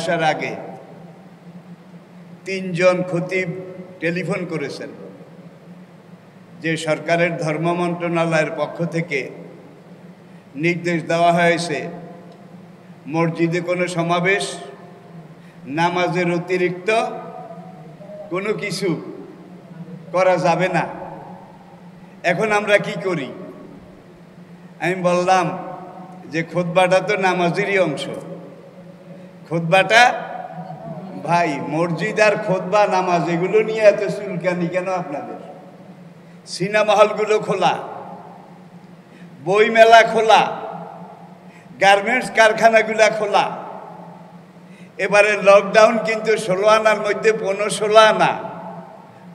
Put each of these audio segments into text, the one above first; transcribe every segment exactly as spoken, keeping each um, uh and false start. आसार आगे तीन जन खतीब टेलिफोन करेছেন যে সরকারের ধর্ম মন্ত্রণালয়ের পক্ষ থেকে নির্দেশ দেওয়া হয়েছে মসজিদে কোনো সমাবেশ নামাজের অতিরিক্ত কোনো কিছু করা যাবে না। এখন আমরা কি করি? আমি বললাম যে খুতবাটা তো নামাজেরই অংশ, খুতবাটা ভাই মসজিদ আর খুতবা নামাজ এগুলো নিয়ে এত চুলকানি কেন? আপনাদের সিনেমা হলগুলো খোলা, বই মেলা খোলা, গার্মেন্টস কারখানাগুলো খোলা। এবারে লকডাউন কিন্তু ষোলো আনার মধ্যে পনেরো ষোলো আনা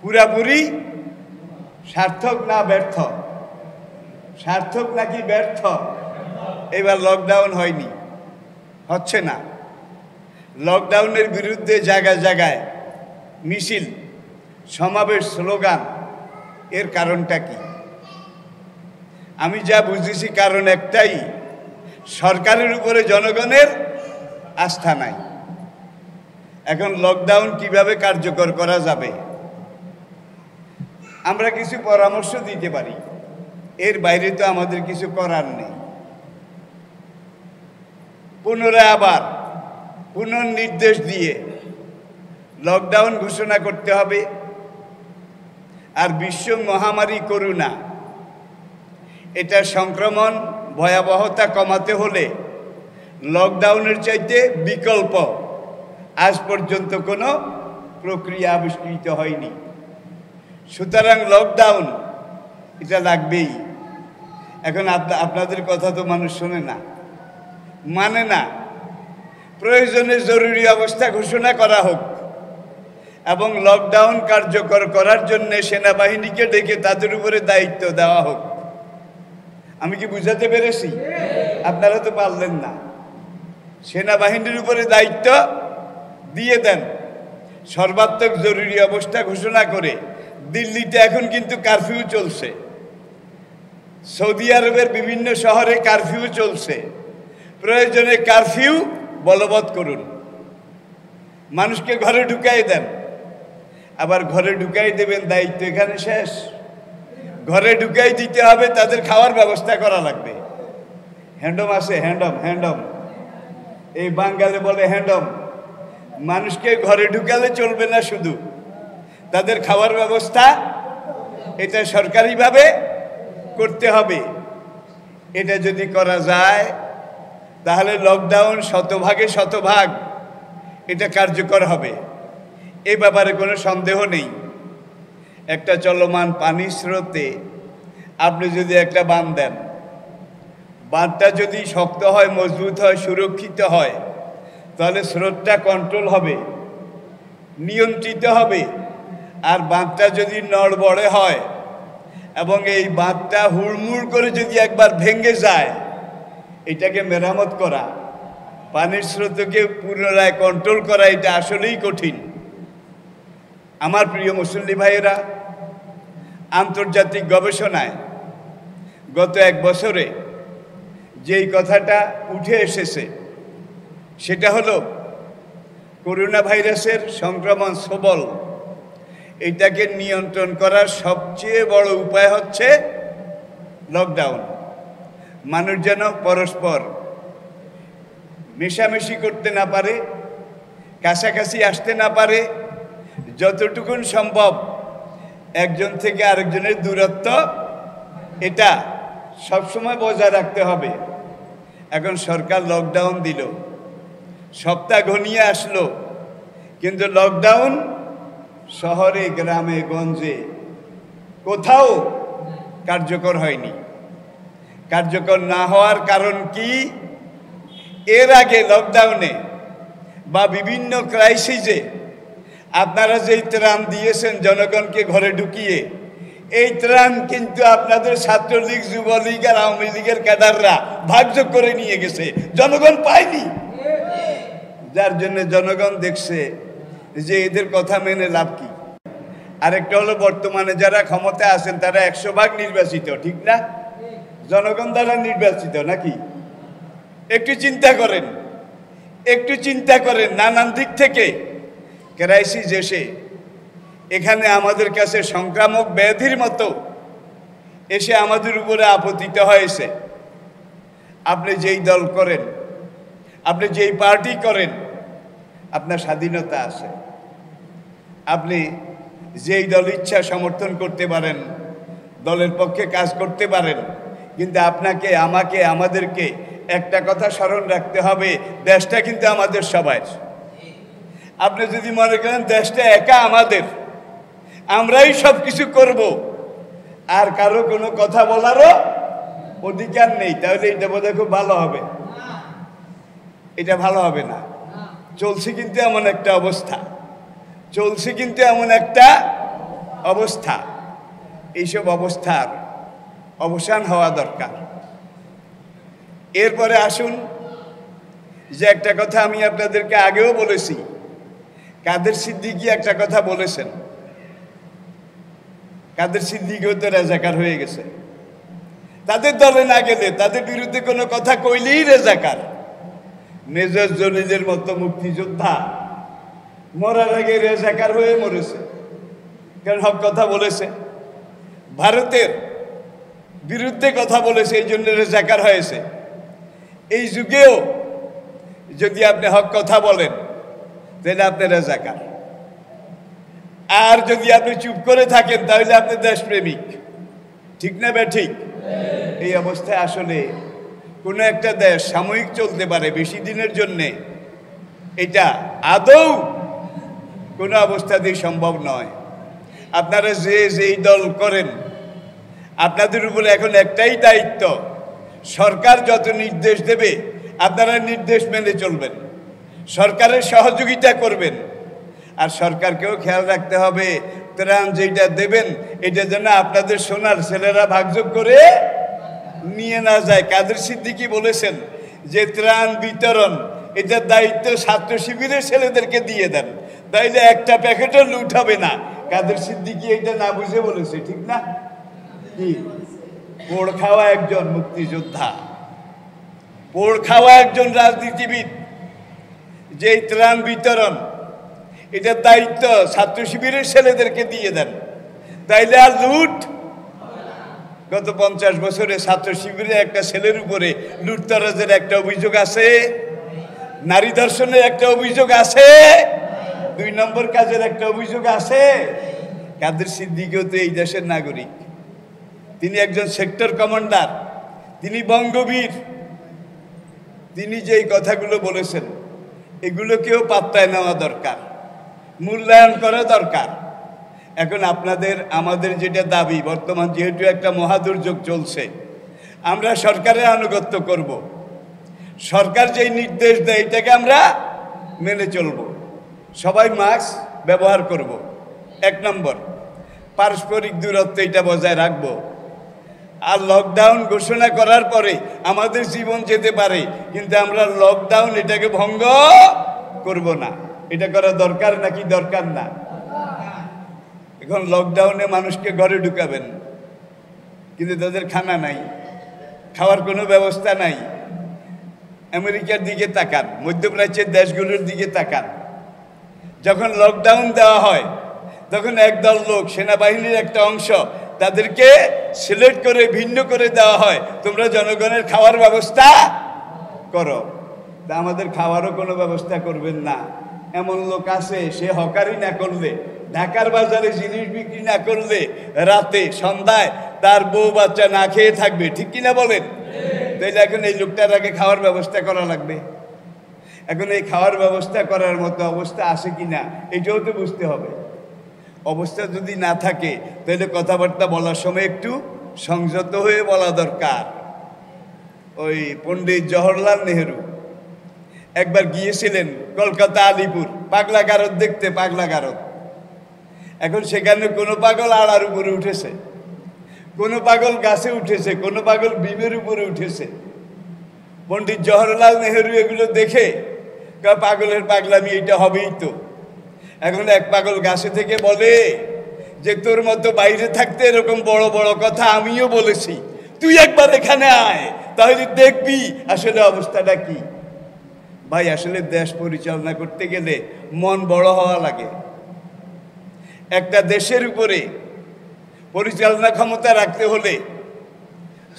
পুরাপুরি সার্থক না ব্যর্থ? সার্থক নাকি ব্যর্থ? এবার লকডাউন হয়নি, হচ্ছে না। লকডাউনের বিরুদ্ধে জায়গায় জায়গায় মিছিল, সমাবেশ, স্লোগান, এর কারণটা কি? আমি যা বুঝেছি কারণ একটাই, সরকারের উপরে জনগণের আস্থা নাই। এখন লকডাউন কিভাবে কার্যকর করা যাবে আমরা কিছু পরামর্শ দিতে পারি, এর বাইরে তো আমাদের কিছু করার নেই। পুনরায় আবার পুনর্নির্দেশ দিয়ে লকডাউন ঘোষণা করতে হবে। আর বিশ্ব মহামারী করোনা, এটা সংক্রমণ ভয়াবহতা কমাতে হলে লকডাউনের চাইতে বিকল্প আজ পর্যন্ত কোনো প্রক্রিয়া আবিষ্কৃত হয়নি। সুতরাং লকডাউন এটা লাগবেই। এখন আপনাদের কথা তো মানুষ শোনে না, মানে না। প্রয়োজনে জরুরি অবস্থা ঘোষণা করা হোক এবং লকডাউন কার্যকর করার জন্য সেনাবাহিনীকে ডেকে তাদের উপরে দায়িত্ব দেওয়া হোক। আমি কি বুঝাতে পেরেছি? আপনারা তো পারলেন না। সেনাবাহিনীর উপরে দায়িত্ব দিয়ে দেন, সর্বাত্মক জরুরি অবস্থা ঘোষণা করে। দিল্লিতে এখন কিন্তু কারফিউ চলছে, সৌদি আরবের বিভিন্ন শহরে কারফিউ চলছে। প্রয়োজনে কারফিউ বলবৎ করুন, মানুষকে ঘরে ঢুকাই দেন। আবার ঘরে ঢুকাই দেবেন, দায়িত্ব এখানে শেষ। ঘরে ঢুকাই দিতে হবে, তাদের খাওয়ার ব্যবস্থা করা লাগবে। হ্যান্ডম আছে, হ্যান্ডম হ্যান্ডম এই বাঙালি বলে হ্যান্ডম। মানুষকে ঘরে ঢুকালে চলবে না, শুধু তাদের খাওয়ার ব্যবস্থা এটা সরকারিভাবে করতে হবে। এটা যদি করা যায় তাহলে লকডাউন শতভাগে শতভাগ এটা কার্যকর হবে, এ ব্যাপারে কোনো সন্দেহ নেই। একটা চলমান পানির স্রোতে আপনি যদি একটা বাঁধ দেন, বাঁধটা যদি শক্ত হয়, মজবুত হয়, সুরক্ষিত হয়, তাহলে স্রোতটা কন্ট্রোল হবে, নিয়ন্ত্রিত হবে। আর বাঁধটা যদি নড়বড়ে হয় এবং এই বাঁধটা হুড়মুড় করে যদি একবার ভেঙে যায়, এটাকে মেরামত করা, পানির স্রোতকে পুনরায় কন্ট্রোল করা, এটা আসলেই কঠিন। আমার প্রিয় মুসল্লি ভাইয়েরা, আন্তর্জাতিক গবেষণায় গত এক বছরে যেই কথাটা উঠে এসেছে সেটা হলো, করোনা ভাইরাসের সংক্রমণ সবল, এটাকে নিয়ন্ত্রণ করার সবচেয়ে বড় উপায় হচ্ছে লকডাউন। মানুষ যেন পরস্পর মেশামেশি করতে না পারে, কাছাকাছি আসতে না পারে, যতটুকুন সম্ভব একজন থেকে আরেকজনের দূরত্ব এটা সবসময় বজায় রাখতে হবে। এখন সরকার লকডাউন দিল, সপ্তাহ ঘনিয়ে আসলো, কিন্তু লকডাউন শহরে, গ্রামে, গঞ্জে কোথাও কার্যকর হয়নি। কার্যকর না হওয়ার কারণ কি? এর আগে লকডাউনে বা বিভিন্ন ক্রাইসিসে আপনারা যেই ত্রাণ দিয়েছেন জনগণকে ঘরে ঢুকিয়ে, এই ত্রাণ কিন্তু আপনাদের ছাত্রলীগ, যুবলীগ আর আওয়ামী লীগের ক্যাডাররা ভাগযোগ করে নিয়ে গেছে, জনগণ পায়নি। যার জন্য জনগণ দেখছে যে এদের কথা মেনে লাভ কি। আরেকটা হলো, বর্তমানে যারা ক্ষমতায় আছেন তারা একশো ভাগ নির্বাচিত, ঠিক না? জনগণ দ্বারা নির্বাচিত নাকি? একটু চিন্তা করেন, एक चिंता करें नानान दिक थेके क्राइसिस एसे एखाने आमादेर काछे संक्रामक व्याधिर मतो एसे आमादेर उपरे आपतित हयेछे। आपनि जेई दल करें, आपनि जेई पार्टी करें, आपनार स्वाधीनता आछे। आपनि जेई दल इच्छा समर्थन करते पारेन, दलेर पक्षे काज करते पारेन, किन्तु आपनाके आमाके आमादेरके एक कथा स्मरण रखते हबे देशटा किन्तु आमादेर सबार। आपनि यदि मने करें देशटा एका आमादेर, आमराई सबकिछु करब आर कारो कोनो कथा बोलारो अधिकार नेই, তাহলে এটা বোধহয় খুব ভালো হবে না, এটা ভালো হবে না। চলছে কিন্তু এমন একটা অবস্থা, চলছে কিন্তু এমন একটা অবস্থা, এইসব অবস্থার অবসান হওয়া দরকার। এরপরে আসুন যে একটা কথা আমি আপনাদেরকে আগেও বলেছি, কাদের সিদ্দিকী একটা কথা বলেছেন, কাদের সিদ্দিকীও তো রাজাকার হয়ে গেছে। তাদের দলে না গেলে, তাদের বিরুদ্ধে কোনো কথা কইলেই রাজাকার। মেজর জলিলের মতো মুক্তিযোদ্ধা মরার আগে রাজাকার হয়ে মরেছে, কারণ হক কথা বলেছে, ভারতের বিরুদ্ধে কথা বলেছে, এই জন্য রাজাকার হয়েছে। এই যুগেও যদি আপনি হক কথা বলেন তাহলে আপনি রাজাকার, আর যদি আপনি চুপ করে থাকেন তাহলে আপনি দেশপ্রেমিক। ঠিক না বে ঠিক? এই অবস্থায় আসলে কোনো একটা দেশ সাময়িক চলতে পারে বেশি দিনের জন্যে, এটা আদৌ কোনো অবস্থাতেই সম্ভব নয়। আপনারা যে যেই দল করেন, আপনাদের উপরে এখন একটাই দায়িত্ব, সরকার যত নির্দেশ দেবে আপনারা নির্দেশ মেনে চলবেন, সরকারের সহযোগিতা করবেন। আর সরকারকেও খেয়াল রাখতে হবে ত্রাণ যেটা দেবেন এটা যেন আপনাদের সোনার ছেলেরা ভাগযোগ করে নিয়ে না যায়। কাদের সিদ্দিকী বলেছেন যে ত্রাণ বিতরণ এটার দায়িত্ব ছাত্র শিবিরের ছেলেদেরকে দিয়ে দেন, তাইলে একটা প্যাকেটও লুট হবে না। কাদের সিদ্দিকী এটা না বুঝে বলেছে, ঠিক না? কি পোড় খাওয়া একজন মুক্তিযোদ্ধা, পোড় খাওয়া একজন রাজনীতিবিদ, যে ত্রাণ বিতরণ এটার দায়িত্ব ছাত্র শিবিরের ছেলেদেরকে দিয়ে দেন, তাইলে আর লুট। গত পঞ্চাশ বছরে ছাত্র শিবিরে একটা ছেলের উপরে লুটতরাজের একটা অভিযোগ আছে, নারী ধর্ষণের একটা অভিযোগ আছে, দুই নম্বর কাজের একটা অভিযোগ আছে। কাদের সিদ্দিকীও তো এই দেশের নাগরিক, তিনি একজন সেক্টর কমান্ডার, তিনি বঙ্গবীর, তিনি যেই কথাগুলো বলেছেন এগুলোকেও পাত্তায় নেওয়া দরকার, মূল্যায়ন করা দরকার। এখন আপনাদের আমাদের যেটা দাবি, বর্তমান যেহেতু একটা মহাদুর্যোগ চলছে, আমরা সরকারের আনুগত্য করব, সরকার যেই নির্দেশ দেয় এটাকে আমরা মেনে চলব, সবাই মাস্ক ব্যবহার করব, এক নম্বর। পারস্পরিক দূরত্ব এটা বজায় রাখব। আর লকডাউন ঘোষণা করার পরে আমাদের জীবন যেতে পারে, কিন্তু আমরা লকডাউন এটাকে ভঙ্গ করব না। এটা করা দরকার নাকি দরকার না? এখন লকডাউনে মানুষকে ঘরে ঢুকাবেন, কিন্তু তাদের খানা নাই, খাওয়ার কোনো ব্যবস্থা নাই। আমেরিকার দিকে তাকান, মধ্যপ্রাচ্যের দেশগুলোর দিকে তাকান, যখন লকডাউন দেওয়া হয় তখন একদল লোক, সেনাবাহিনীর একটা অংশ, তাদেরকে সিলেক্ট করে ভিন্ন করে দেওয়া হয়, তোমরা জনগণের খাওয়ার ব্যবস্থা করো। তা আমাদের খাওয়ারও কোনো ব্যবস্থা করবেন না। এমন লোক আছে সে হকারি না করলে, ঢাকার বাজারে জিনিস বিক্রি না করলে রাতে সন্ধ্যায় তার বউ বাচ্চা না খেয়ে থাকবে, ঠিক কিনা বলেন? তাইলে এখন এই লোকটার আগে খাওয়ার ব্যবস্থা করা লাগবে। এখন এই খাওয়ার ব্যবস্থা করার মতো অবস্থা আছে কি না এটাও তো বুঝতে হবে। অবস্থা যদি না থাকে তাহলে কথাবার্তা বলার সময় একটু সংযত হয়ে বলা দরকার। ওই পণ্ডিত জওহরলাল নেহরু একবার গিয়েছিলেন কলকাতা আলিপুর পাগলা গারদ দেখতে, পাগলা গারদ। এখন সেখানে কোনো পাগল আড়ার উপরে উঠেছে, কোনো পাগল গাছে উঠেছে, কোনো পাগল বিমের উপরে উঠেছে। পণ্ডিত জওহরলাল নেহরু এগুলো দেখে পাগলের পাগলামি এটা হবেই তো। এখন এক পাগল গাছে থেকে বলে যে তোর মতো বাইরে থাকতে এরকম বড় বড় কথা আমিও বলেছি, তুই একবার এখানে আয়, তাহলে দেখবি আসলে অবস্থাটা কি। भाई आसले देश परिचालना करते गेले मन बड़ हवा लागे। एक देशेर उपरे परिचालना क्षमता रखते होले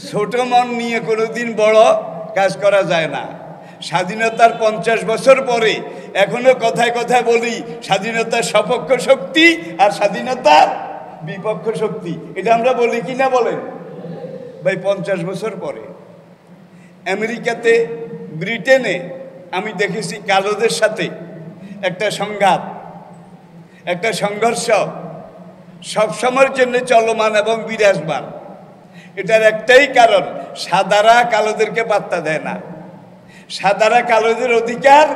छोट मन निये कोनोदिन बड़ काज करा जाए ना। स्वाधीनतार पंचाश बछर परे एखोनो कथाय कथाय बोली स्वाधीनतार सपक्ष शक्ति और स्वाधीनतार विपक्ष शक्ति, एटा आमरा बोली कि ना बोलें भाई। पंचाश बछर परे अमेरिकाते ब्रिटेने आमी देखेछि कालोदेर साथे एकटा संघात एकटा संघर्ष सब समयेर जन्य चलमान एबं विराजमान। एटार एकटाई कारण सादारा कालोदेरके पात्ता देय ना, सादारा कालोदेर अधिकार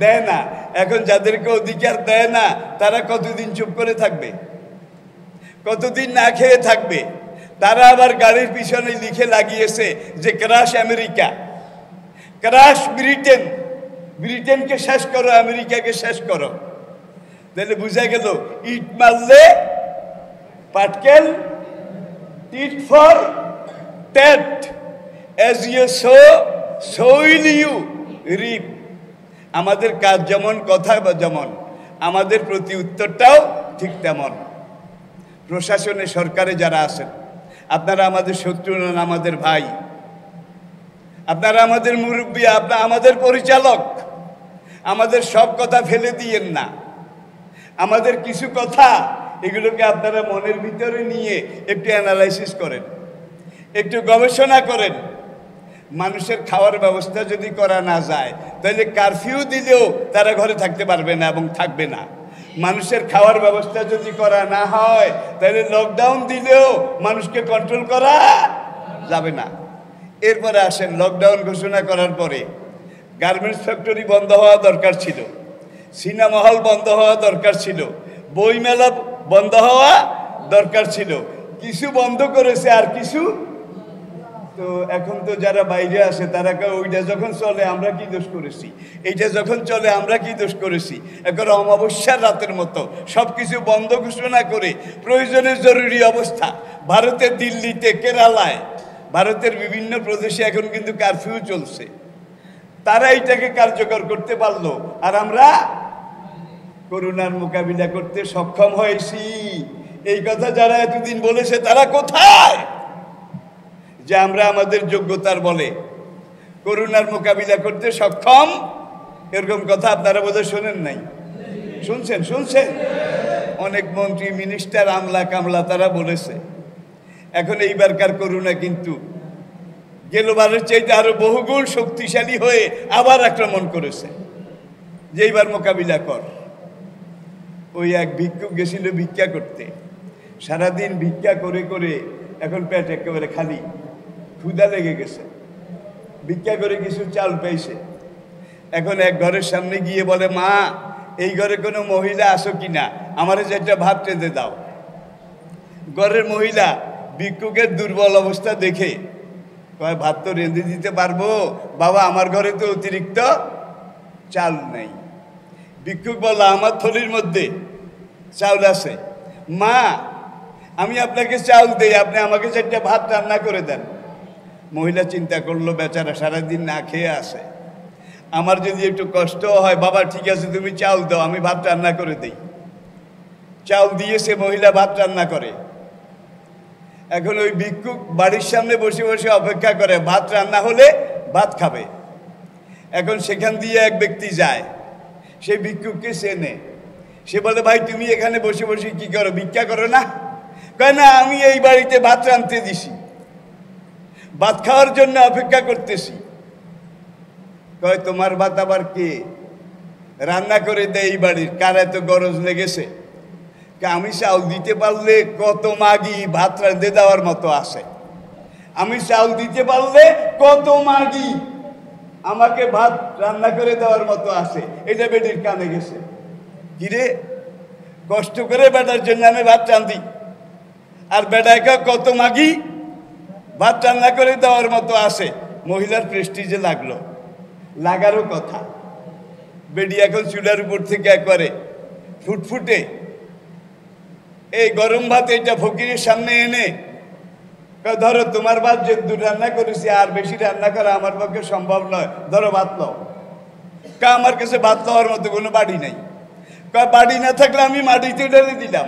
देय ना। एखन जादेरके अधिकार देय ना तारा कतदिन चुप करे थाकबे, कतदिन ना खेये थाकबे। तारा आबार गाड़िर पिछने लिखे लागिয়েছে जे crush America, crush Britain, Britain के शेष करो अमेरिका के शेष करो। তাহলে বুঝা গেল ইট মারলে পাটকেল tit for tat, as you sow so will you reap. আমাদের কাজ যেমন কথা যেমন আমাদের প্রতি উত্তরটাও ঠিক তেমন। প্রশাসনে সরকারে যারা আছেন আপনারা আমাদের শত্রু নন, আমাদের ভাই। আপনারা আমাদের মুরব্বী, আপনারা আমাদের পরিচালক। আমাদের সব কথা ফেলে দিয়েন না। আমাদের কিছু কথা এগুলোকে আপনারা মনের ভিতরে নিয়ে একটু অ্যানালাইসিস করেন, একটু গবেষণা করেন। মানুষের খাওয়ার ব্যবস্থা যদি করা না যায় তাহলে কারফিউ দিলেও তারা ঘরে থাকতে পারবে না এবং থাকবে না। মানুষের খাওয়ার ব্যবস্থা যদি করা না হয় তাহলে লকডাউন দিলেও মানুষকে কন্ট্রোল করা যাবে না। এরপরে আসেন লকডাউন ঘোষণা করার পরে গার্মেন্টস ফ্যাক্টরি বন্ধ হওয়া দরকার ছিল, সিনেমা হল বন্ধ হওয়া দরকার ছিল, বইমেলা বন্ধ হওয়া দরকার ছিল। কিছু বন্ধ করেছে আর কিছু তো এখন তো যারা বাইরে আসে তারা কয় ওইটা যখন চলে আমরা কি দোষ করেছি, এইটা যখন চলে আমরা কি দোষ করেছি। এখন অমাবস্যার রাতের মতো সব কিছু বন্ধ ঘোষণা করে প্রয়োজনে জরুরি অবস্থা। ভারতের দিল্লিতে, কেরালায়, ভারতের বিভিন্ন প্রদেশে এখন কিন্তু কারফিউ চলছে। তারা এইটাকে কার্যকর করতে পারলো আর আমরা করোনার মোকাবিলা করতে সক্ষম হয়েছি। এই কথা যারা এতদিন বলেছে তারা কোথায়? যে আমরা আমাদের যোগ্যতার বলে করোনার মোকাবিলা করতে সক্ষম, এরকম কথা আপনারা বোধহয় শোনেন নাই। শুনছেন? শুনছেন? অনেক মন্ত্রী, মিনিস্টার, আমলা কামলা তারা বলেছে। এখন এইবারকার করোনা কিন্তু গেলবারের চাইতে আরো বহুগুণ শক্তিশালী হয়ে আবার আক্রমণ করেছে। যে এইবার মোকাবিলা কর। ওই এক ভিক্ষুক গেছিল ভিক্ষা করতে, সারাদিন ভিক্ষা করে করে এখন পেট একেবারে খালি, ক্ষুধা লেগে গেছে। ভিক্ষা করে কিছু চাল পেয়েছে। এখন এক ঘরের সামনে গিয়ে বলে, মা এই ঘরে কোনো মহিলা আসো কি না, আমার একটা ভাত রেঁধে দাও। ঘরের মহিলা ভিক্ষুকের দুর্বল অবস্থা দেখে কয়, ভাত তো রেঁধে দিতে পারবো বাবা, আমার ঘরে তো অতিরিক্ত চাল নেই। ভিক্ষুক বললো, আমার থলির মধ্যে চাউল আছে মা, আমি আপনাকে চাউল দিই, আপনি আমাকে চারটা ভাত রান্না করে দেন। মহিলা চিন্তা করলো, বেচারা সারাদিন না খেয়ে আসে, আমার যদি একটু কষ্ট হয় বাবা ঠিক আছে তুমি চাউল দাও আমি ভাত রান্না করে দিই। চাউল দিয়ে সে মহিলা ভাত রান্না করে। এখন ওই ভিক্ষুক বাড়ির সামনে বসে বসে অপেক্ষা করে ভাত রান্না হলে ভাত খাবে। এখন সেখান দিয়ে এক ব্যক্তি যায়, সেই ভিক্ষুককে চেনে। সে বলে, ভাই তুমি এখানে বসে বসে কি করো, ভিক্ষা করো না? কয়, না আমি এই বাড়িতে ভাত রাঁধতে দিছি, ভাত খাওয়ার জন্য অপেক্ষা করতেছি। কয়, তোমার ভাত আবার কে রান্না করে দেয় এই বাড়ির, কার এত গরজ লেগেছে? আমি চাউল দিতে পারলে কত মাগি ভাত রাঁধে দেওয়ার মতো আছে, আমি চাউল দিতে পারলে কত মাগি আমাকে ভাত রান্না করে দেওয়ার মতো আছে। এটা বেটির কানে গেছে। কিরে, কষ্ট করে বেটার জন্য আমি ভাত রাঁধি আর বেটায় কত মাগি ভাত রান্না করে দেওয়ার মতো আছে। মহিলার প্রেস্টিজে লাগলো, লাগারও কথা। বেটি এখন চুলার উপর থেকে একবারে ফুটফুটে এই গরম ভাত এইটা ফকিরের সামনে এনে ধরো তোমার ভাত যে দু রান্না করেছি আর বেশি রান্না করা আমার পক্ষে সম্ভব নয়, ধরো ভাত লও। আমার কাছে ভাত খাওয়ার মতো কোনো বাড়ি নাই। কয় বাড়ি না থাকলে আমি মাটিতে ঢেলে দিলাম।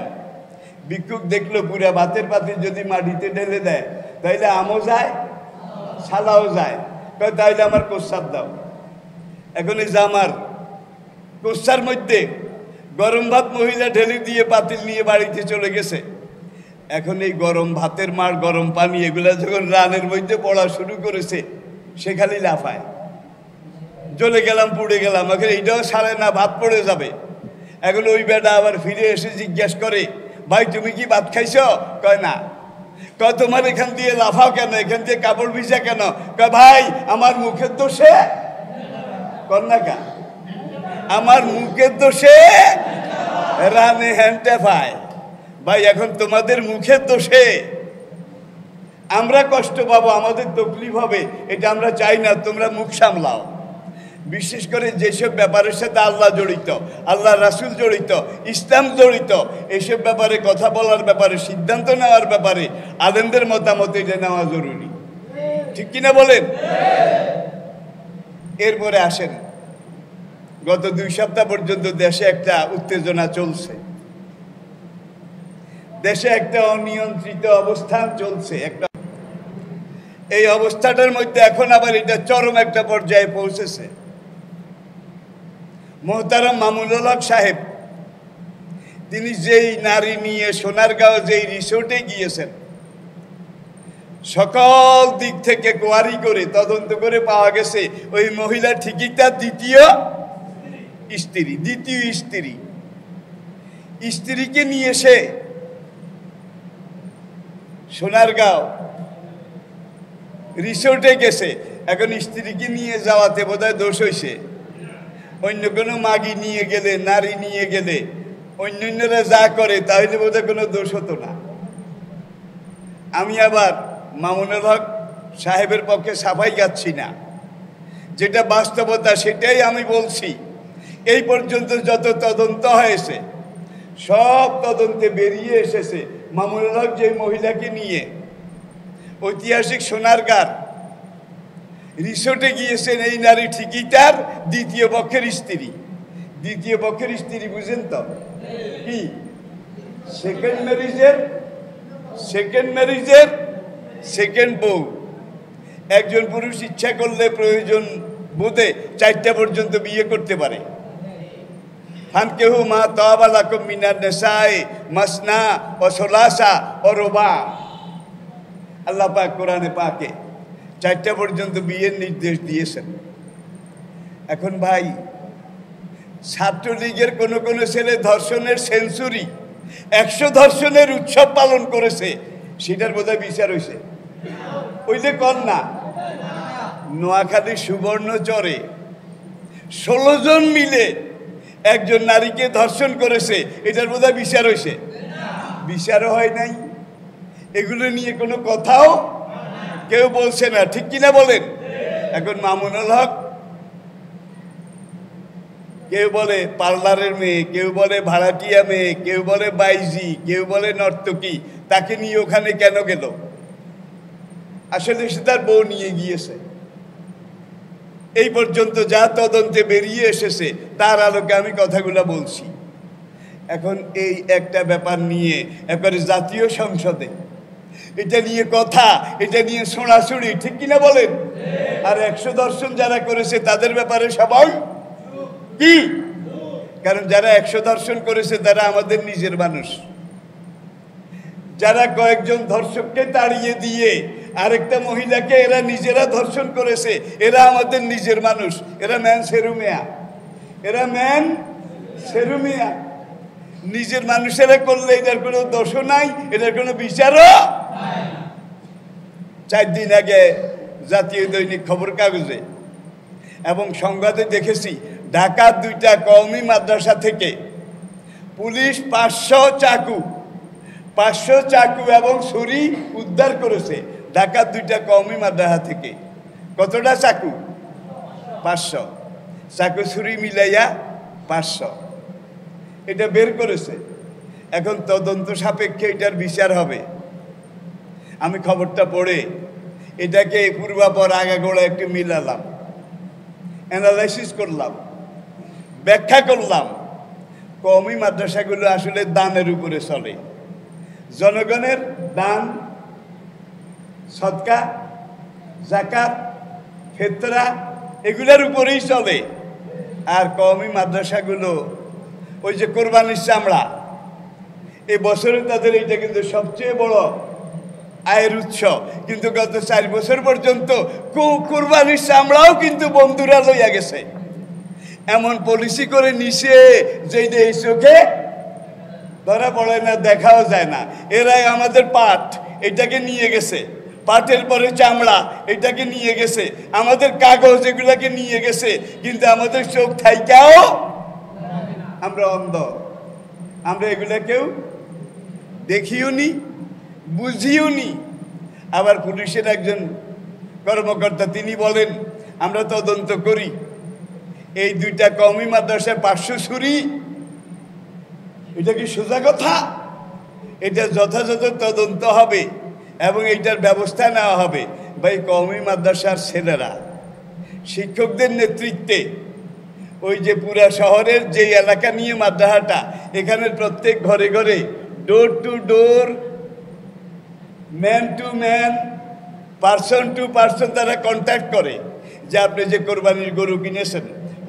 ভিক্ষুক দেখলো পুরা ভাতের পাতিল যদি মাটিতে ঢেলে দেয় তাইলে আমও যায় শালাও যায়। কয় তাইলে আমার কোষার দাও। এখন এই জামার কোষার মধ্যে গরম ভাত মহিলা ঢেলে দিয়ে পাতিল নিয়ে বাড়িতে চলে গেছে। এখন এই গরম ভাতের মার গরম পানি এগুলা যখন রানের মধ্যে পড়া শুরু করেছে সে খালি লাফায়। চলে গেলাম পুড়ে গেলাম, এখন এইটাও সারে না, ভাত পড়ে যাবে। এখন ওই বেটা আবার ফিরে এসে জিজ্ঞাসা করে, ভাই তুমি কি ভাত খাইছ? কয় না। কয় তোমার এখান দিয়ে লাফাও কেন, এখান দিয়ে কাপড় ভিজা কেন? কয় ভাই আমার মুখের দোষে কন্যা কা আমার মুখের দোষে রানে হ্যান্ডে পায়। ভাই এখন তোমাদের মুখের দোষে আমরা কষ্ট পাবো, আমাদের তকলিফ হবে, এটা আমরা চাই না। তোমরা মুখ সামলাও। বিশেষ করে যেসব ব্যাপারের সাথে আল্লাহ জড়িত, আল্লাহ রাসুল জড়িত, ইসলাম জড়িত, এসব ব্যাপারে কথা বলার ব্যাপারে সিদ্ধান্ত নেওয়ার ব্যাপারে আলেমদের মতামত এটা নেওয়া জরুরি, ঠিক কিনা বলেন? এরপরে আসেন, গত দুই সপ্তাহ পর্যন্ত দেশে একটা উত্তেজনা চলছে, দেশে একটা অনিয়ন্ত্রিত অবস্থান চলছে একটা। এই অবস্থাটার মধ্যে এখন আবার এটা চরম একটা পর্যায়ে পৌঁছেছে। মোহতারাম মামুনুল হক সাহেব তিনি যেই নারী নিয়ে সোনারগাঁও যেই রিসোর্টে গিয়েছেন, সকল দিক থেকে কোয়ারি করে তদন্ত করে পাওয়া গেছে ওই মহিলা ঠিকই তার দ্বিতীয় স্ত্রী। দ্বিতীয় স্ত্রী স্ত্রীকে নিয়ে সে সোনারগাঁও রিসোর্টে গেছে। এখন স্ত্রীকে নিয়ে যাওয়াতে বোধহয় দোষ হয়েছে। অন্য কোনো মাগি নিয়ে গেলে, নারী নিয়ে গেলে অন্যান্যরা যা করে তাহলে বোধহয় কোনো দোষ হতো না। আমি আবার মামুনুল হক সাহেবের পক্ষে সাফাই গাচ্ছি না, যেটা বাস্তবতা সেটাই আমি বলছি। এই পর্যন্ত যত তদন্ত হয়েছে সব তদন্তে বেরিয়ে এসেছে মামুনুল হক যে মহিলাকে নিয়ে ঐতিহাসিক সোনারগাঁও রিসোর্টে গিয়েছেন, এই নারী ঠিকই তার দ্বিতীয় পক্ষের স্ত্রী। দ্বিতীয় পক্ষের স্ত্রী বুঝেন তো কি? সেকেন্ড ম্যারেজের সেকেন্ড ম্যারেজের সেকেন্ড বউ। একজন পুরুষ ইচ্ছা করলে প্রয়োজন বোধে চারটা পর্যন্ত বিয়ে করতে পারে। ফানকিহু মা তাবা লাকুম মিনান নিসাই মাসনা ওয়া সুলাসা ওয়া রুবা। আল্লাহ পাক কোরআনে পাকে চারটা পর্যন্ত বিয়ের নির্দেশ দিয়েছেন। এখন ভাই ছাত্রলীগের কোনো কোনো ছেলে ধর্ষণের সেঞ্চুরি একশো ধর্ষণের উৎসব পালন করেছে, সেটার বোধহয় বিচার হয়েছে। ওই যে কন্যা নোয়াখালী সুবর্ণচরে ষোলো জন মিলে একজন নারীকে ধর্ষণ করেছে, এটার বোধহয় বিচার হয়েছে? বিচারও হয় নাই, এগুলো নিয়ে কোনো কথাও কেউ বলছে না, ঠিক কিনা বলেন? এখন মামুনুল হক কেউ বলে পার্লারের মেয়ে, কেউ বলে ভাড়াটিয়া মেয়ে, কেউ বলে বাইজি, কেউ বলে নর্তকী, তাকে নিয়ে ওখানে কেন গেল? আসলে সে তার বউ নিয়ে গিয়েছে। এই পর্যন্ত যা তদন্তে বেরিয়ে এসেছে তার আলোকে আমি কথাগুলো বলছি। এখন এই একটা ব্যাপার নিয়ে একবারে জাতীয় সংসদে এটা নিয়ে কথা, এটা নিয়ে ছোড়াছুড়ি, ঠিক কিনা বলেন? আর একশো দর্শন যারা করেছে তাদের ব্যাপারে সবাই কি? কারণ যারা একশো দর্শন করেছে তারা আমাদের নিজের মানুষ। যারা কয়েকজন ধর্ষককে তাড়িয়ে দিয়ে আরেকটা মহিলাকে এরা নিজেরা ধর্ষণ করেছে, এরা আমাদের নিজের মানুষ। এরা ম্যান সেরুমিয়া, এরা ম্যান সেরুমিয়া। নিজের মানুষেরা করলে এটার কোনো দোষও নাই, এটার কোনো বিচারও। চার দিন আগে জাতীয় দৈনিক খবর কাগজে এবং সংবাদে দেখেছি ঢাকার দুইটা কওমি মাদ্রাসা থেকে পুলিশ পাঁচশো চাকু পাঁচশো চাকু এবং ছুরি উদ্ধার করেছে। ঢাকার দুইটা কওমি মাদ্রাসা থেকে কতটা চাকু? পাঁচশো চাকু ছুরি মিলাইয়া পাঁচশো। এটা বের করেছে। এখন তদন্ত সাপেক্ষে এটার বিচার হবে। আমি খবরটা পড়ে এটাকে পূর্বাপর আগাগোড়া একটু মিলালাম, অ্যানালাইসিস করলাম। ব্যাখ্যা করলাম। কওমি মাদ্রাসাগুলো আসলে দানের উপরে চলে, জনগণের দান সদকা যাকাত ফিতরা এগুলোর উপরেই চলে। আর কওমি মাদ্রাসাগুলো ওই যে কোরবানির চামড়া, এই বছরে তাদের এইটা কিন্তু সবচেয়ে বড় আয়ের উৎস, কিন্তু গত চার বছর পর্যন্ত কোরবানির চামড়াও কিন্তু বন্ধুরা লইয়া গেছে। এমন পলিসি করে নিছে যেই এই চোখে ধরা পড়ে না, দেখাও যায় না। এরাই আমাদের পাট, এটাকে নিয়ে গেছে, পাটের পরে চামড়া এটাকে নিয়ে গেছে, আমাদের কাগজ এগুলাকে নিয়ে গেছে, কিন্তু আমাদের চোখ থাইকাও আমরা অন্ধ, আমরা এগুলাকেও দেখিও নি বুঝিও নি। আবার পুলিশের একজন কর্মকর্তা তিনি বলেন, আমরা তদন্ত করি, এই দুইটা কওমি মাদ্রাসার পাঁচশো ছুরি, এটা কি সোজা কথা? এটা যথাযথ তদন্ত হবে এবং এইটার ব্যবস্থা নেওয়া হবে। ভাই, কওমি মাদ্রাসার ছেলেরা শিক্ষকদের নেতৃত্বে ওই যে পুরা শহরের যে এলাকা নিয়ে মাদ্রাসাটা, এখানে প্রত্যেক ঘরে ঘরে door to door man to man person to person তারা কন্ট্যাক্ট করে যে আপনি যে কোরবানির গরু কিনেছেন,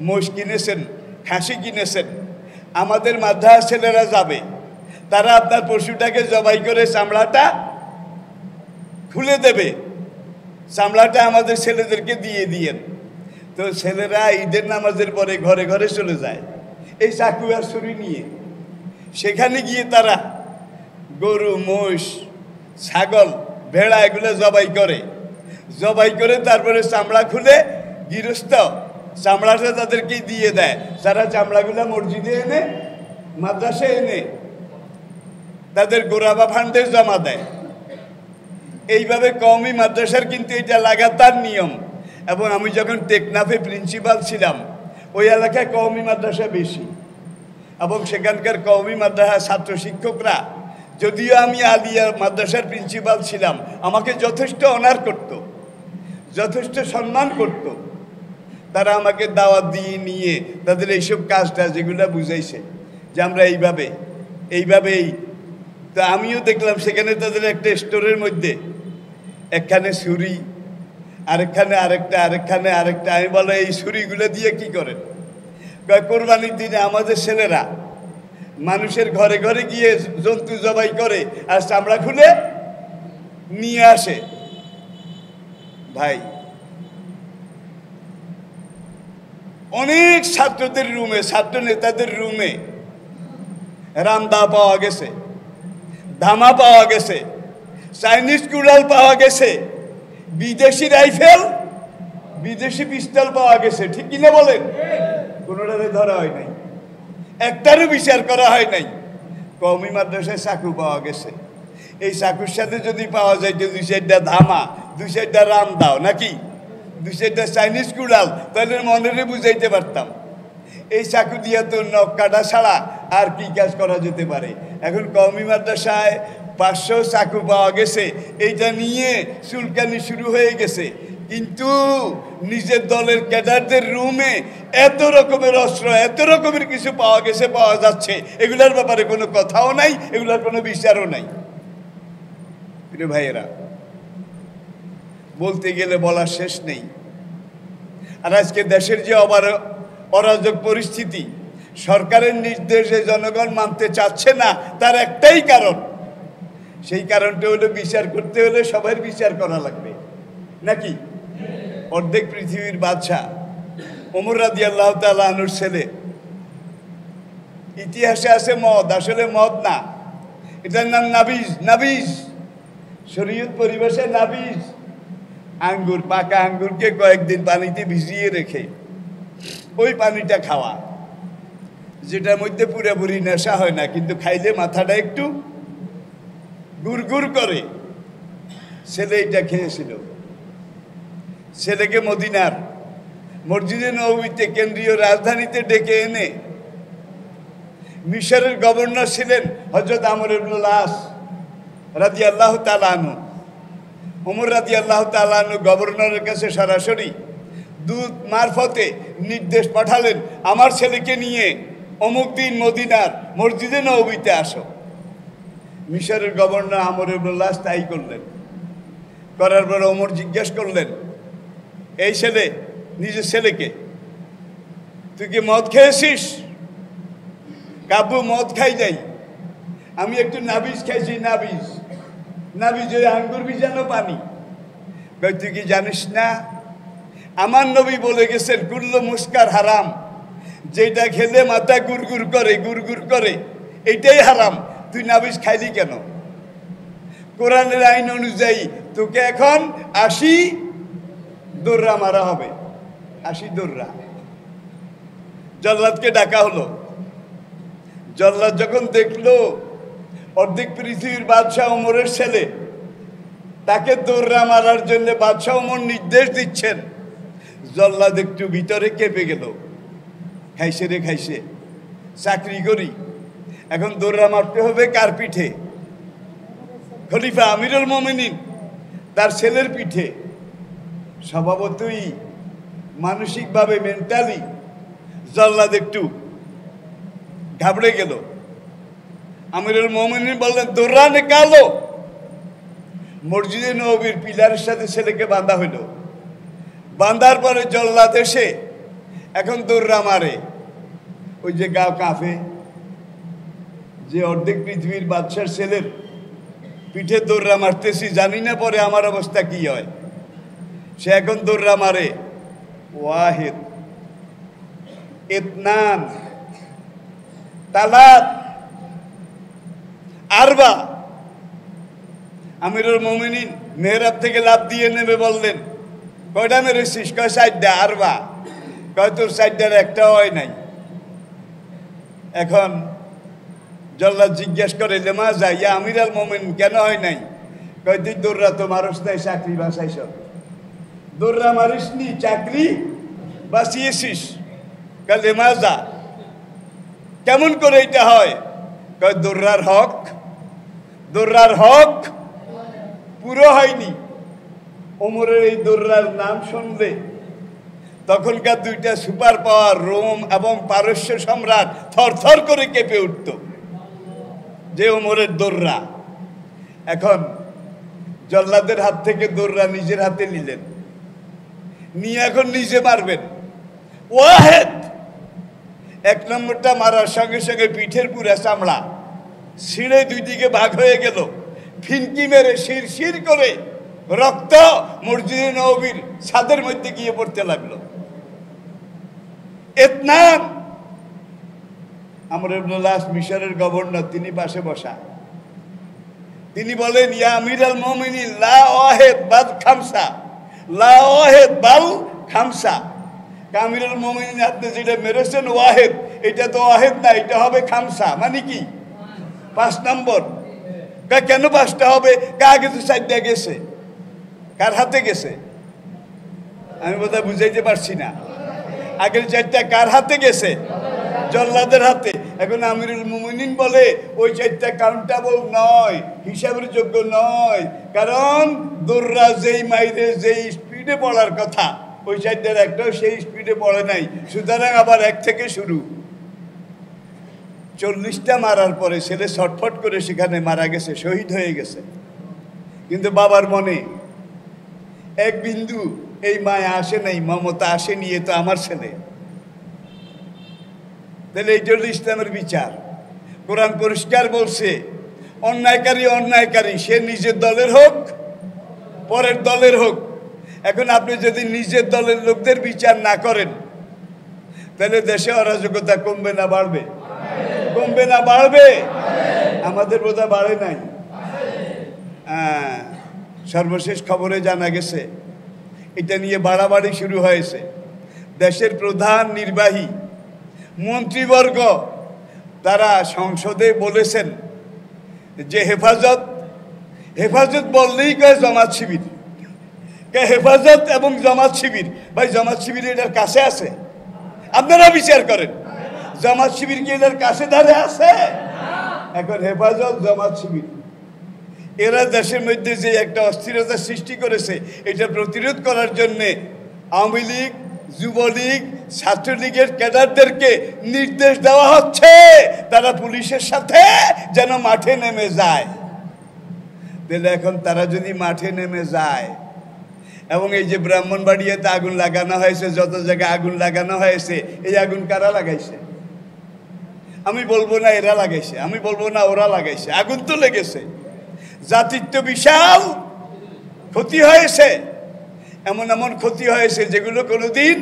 মোষ কিনেছেন, খাসি কিনেছেন, আমাদের মাদ্রাসা ছেলেরা যাবে, তারা আপনার পশুটাকে জবাই করে চামড়াটা খুলে দেবে, চামড়াটা আমাদের ছেলেদেরকে দিয়ে দিয়েন। তো ছেলেরা ঈদের নামাজের পরে ঘরে ঘরে চলে যায় এই চাকু আর ছুরি নিয়ে। সেখানে গিয়ে তারা গরু মোষ ছাগল ভেড়া এগুলো জবাই করে, জবাই করে তারপরে চামড়া খুলে গৃহস্থ চামড়াটা তাদেরকে দিয়ে দেয়। তারা চামড়াগুলো মসজিদে এনে মাদ্রাসায় এনে তাদের গোরাবা ফান্ডে জমা দেয়। এইভাবে কওমি মাদ্রাসার কিন্তু এটা লাগাতার নিয়ম। এবং আমি যখন টেকনাফে প্রিন্সিপাল ছিলাম, ওই এলাকায় কওমি মাদ্রাসা বেশি এবং সেখানকার কওমি মাদ্রাসা ছাত্র শিক্ষকরা, যদিও আমি আলিয়া মাদ্রাসার প্রিন্সিপাল ছিলাম, আমাকে যথেষ্ট অনার করত, যথেষ্ট সম্মান করত। তারা আমাকে দাওয়াত দিয়ে নিয়ে তাদের এইসব কাজটা যেগুলো বুঝাইছে যে আমরা এইভাবে এইভাবেই। তা আমিও দেখলাম সেখানে তাদের একটা স্টোরের মধ্যে একখানে ছুরি, আরেকখানে আরেকটা, আরেকখানে আরেকটা। আমি বলো এই ছুরিগুলো দিয়ে কি করেন? কোরবানির দিনে আমাদের ছেলেরা মানুষের ঘরে ঘরে গিয়ে জন্তু জবাই করে আর চামড়া খুলে নিয়ে আসে। ভাই, অনেক ছাত্রদের রুমে, ছাত্র নেতাদের রুমে রামদা পাওয়া গেছে, ধামা পাওয়া গেছে, চাইনিজ কুড়াল পাওয়া গেছে, বিদেশি রাইফেল বিদেশি পিস্তল পাওয়া গেছে। ঠিক কিনা বলেন? কোনোটাতে ধরা হয় নাই, একটারও বিচার করা হয় নাই। কওমি মাদ্রাসায় চাকু পাওয়া গেছে, এই চাকুর সাথে যদি পাওয়া যায় দুই চারটা ধামা, দুই চারটা রাম দাও নাকি দুই চারটা চাইনিজ কুড়াল, তাহলে মনে বুঝাইতে পারতাম এই চাকু দিয়ে তো নখ কাটা ছাড়া আর কি কাজ করা যেতে পারে। এখন কওমি মাদ্রাসায় পাঁচশো চাকু পাওয়া গেছে, এইটা নিয়ে চুলকানি শুরু হয়ে গেছে। কিন্তু নিজের দলের ক্যাডারদের রুমে এত রকমের অস্ত্র, এত রকমের কিছু পাওয়া গেছে, পাওয়া যাচ্ছে, এগুলার ব্যাপারে কোনো কথাও নাই, এগুলার কোনো বিচারও নাই। প্রিয় ভাইয়েরা, বলতে গেলে বলার শেষ নেই। আর আজকে দেশের যে অবার অরাজক পরিস্থিতি, সরকারের নির্দেশে জনগণ মানতে চাচ্ছে না, তার একটাই কারণ। সেই কারণটা হলো বিচার করতে হলে সবাই বিচার করা লাগবে নাকি? অর্ধেক পৃথিবীর বাদশাহ ওমর রাদিয়াল্লাহু তাআলা আনহুর ছেলে, ইতিহাসে আছে মদ, আসলে মদ না, এটার নাম নাবিজ। নাবিজ শরীয়ত পরিবেশের নাবিজ আঙ্গুর, পাকা আঙ্গুরকে কয়েকদিন পানিতে ভিজিয়ে রেখে ওই পানিটা খাওয়া, যেটার মধ্যে পুরোপুরি নেশা হয় না, কিন্তু খাইলে মাথাটা একটু গুড় গুড় করে। ছেলে এটা খেয়েছিল। ছেলেকে মদিনার মসজিদে নববীতে, কেন্দ্রীয় রাজধানীতে ডেকে এনে মিশরের গভর্নর ছিলেন হযরত আমর ইবনুল আস রাদিয়াল্লাহু তাআলা আনহু। ওমর রাদিয়াল্লাহু তাআলা আনহু গভর্নরের কাছে সরাসরি दूत मार्फते निर्देश पाठालेन आमार छेलेके निये अमुक दिन मदिनार मस्जिदे नबवीते आसो। मिसरेर गवर्नर आमर इब्नुल्लाह ताई करलेन। करार पर अमर जिज्ञेस करलेन, এই ছেলে নিজের ছেলেকে তুই কি মদ খেয়েছিস? কাবু মদ খাই যাই, আমি একটু নাবিজ খাইছি। নাবিজ নাবিজ ওই আঙ্গুর ভিজানো পানি। তুই কি জানিস না আমার নবী বলে গেছেন কুল্লু মুস্কার হারাম, যেটা খেলে মাথা গুড়গুড় করে গুড়গুড় করে এটাই হারাম, তুই নাবিজ খাইলি কেন? কোরআনের আইন অনুযায়ী তোকে এখন আশি दौड़ा मारा आशी दौड़ा जल्लाद के डाका हलो। जल्लाद जखन देखलो अर्धेक पृथ्वीर बादशाह उमरेर छेले ताके दौड़ा मारार जन्य बादशाह उमर निर्देश दिच्छेन। जल्लाद एकटू भितरे केंपे गेलो। खाइसे रे खाइसे चाकरी करी एखन दौड़ा मारते होबे कार पीठे? खलीफा आमिरुल मोमिनीन तार छेलेर पीठे। স্বভাবতই মানসিকভাবে মেন্টালি জল্লাদ একটু ঘাবড়ে গেল। আমিরুল মুমিনিন বললেন, দৌড়ানে কালো মসজিদে নববীর পিলারের সাথে ছেলেকে বাঁধা হইল। বাঁধার পরে জল্লাদ এসে এখন দৌড়া মারে। ওই যে গাও কাফে যে অর্ধেক পৃথিবীর বাদশার ছেলের পিঠে দৌড়া মারতেছি, জানি না পরে আমার অবস্থা কি হয়। से एखन दौड़ा मारे वाहिद इतनान तालात आरबा। आमिरुल मुमिनीन मेहराब थेके लाभ दिए नेमे बोललेन, कयटा मेरेछिस? कय साइडटा आरबा। कय तोर साइडटार एकटाও হয় নাই। এখন জল্লাদ জিজ্ঞেস করে, লেমা যাইয়া আমিরুল মুমিনীন কেন হয় নাই? কয় তুই দৌড়া তো মারস নাই, চাকরি বাঁচাইছ। दौड़ा मारिसनी चाकरी बासिएছিস। कले माजा কেমন করে এটা হয়? কয় দৌড়ার হক দৌড়ার হক পুরো হয়নি। ওমরের এই দৌড়ার নাম শুনলে তখনকার দুইটা সুপার পাওয়ার রোম এবং পারস্য সম্রাট থরথর করে কেঁপে উঠত। যে ওমরের দৌড়া এখন জল্লাদের হাত থেকে দৌড়া নিজের হাতে নিলেন, নিয়ে এখন নিজে মারবেন। ওয়াহেদ এক নম্বরটা মারার সঙ্গে সঙ্গে পিঠের পুরা চামড়া ছিঁড়ে দুই দিকে ভাগ হয়ে গেল। ফিনকি মেরে শিরশির করে রক্ত মসজিদে নববীর ছাদের মধ্যে গিয়ে পড়তে লাগলো। ইতনান আমর ইবনে লাস মিশরের গভর্নর, তিনি পাশে বসা। তিনি বলেন, ইয়া আমিরুল মুমিনিন লা ওয়াহেদ বাদ খামসা লা ওয়াহিদ বাল খামসা। কামিরুল মুমিনিন আপনি যেটা মেরেছেন ওয়াহিদ, এটা তো ওয়াহিদ না, এটা হবে খামসা। মানে কি? পাঁচ নম্বর। কেন পাঁচটা হবে? কাকে তো সাইডটা গেছে, কার হাতে গেছে? আমি বোধহয় বুঝাইতে পারছি না। আগের চারটা কার হাতে গেছে? জল্লাদের হাতে। এখন আমিরুল মুমিনিন বলে ওই চারটা কাউন্টেবল নয়, হিসাবের যোগ্য নয়, কারণ দৌড়া যেই মাইরে যেই স্পিডে পড়ার কথা ওই চারটার একটাও সেই স্পিডে পড়ে নাই। সুতরাং আবার এক থেকে শুরু। চল্লিশটা মারার পরে ছেলে ছটফট করে সেখানে মারা গেছে, শহীদ হয়ে গেছে। কিন্তু বাবার মনে এক বিন্দু এই মায়া আসে নাই, মমতা আসে নিয়ে তো আমার ছেলে। তাহলে এইটা হলো ইসলামের বিচার। কোরআন পরিষ্কার বলছে অন্যায়কারী অন্যায়কারী, সে নিজের দলের হোক পরের দলের হোক। এখন আপনি যদি নিজের দলের লোকদের বিচার না করেন তাহলে দেশে অরাজকতা কমবে না বাড়বে? কমবে না বাড়বে? আমাদের বোধ হয় বাড়ে নাই। হ্যাঁ, সর্বশেষ খবরে জানা গেছে এটা নিয়ে বাড়াবাড়ি শুরু হয়েছে। দেশের প্রধান নির্বাহী মন্ত্রীবর্গ তারা সংসদে বলেছেন যে হেফাজত হেফাজত বললেই কয় জামাত শিবির, কে হেফাজত এবং জামাত শিবির। ভাই, জামাত শিবির এটার কাছে আছে? আপনারা বিচার করেন, জামাত শিবির কি এটার কাছে ধারে আছে? এখন হেফাজত জামাত শিবির এরা দেশের মধ্যে যে একটা অস্থিরতা সৃষ্টি করেছে, এটা প্রতিরোধ করার জন্যে আওয়ামী লীগ যুবলীগ ছাত্রলীগের ক্যাডারদেরকে নির্দেশ দেওয়া হচ্ছে তারা পুলিশের সাথে যেন মাঠে নেমে যায়। তাহলে এখন তারা যদি মাঠে নেমে যায় এবং এই যে ব্রাহ্মণবাড়িয়াতে আগুন লাগানো হয়েছে, যত জায়গায় আগুন লাগানো হয়েছে, এই আগুন কারা লাগাইছে? আমি বলবো না এরা লাগাইছে, আমি বলবো না ওরা লাগাইছে, আগুন তো লেগেছে, জাতির তো বিশাল ক্ষতি হয়েছে। এমন এমন ক্ষতি হয়েছে যেগুলো কোনোদিন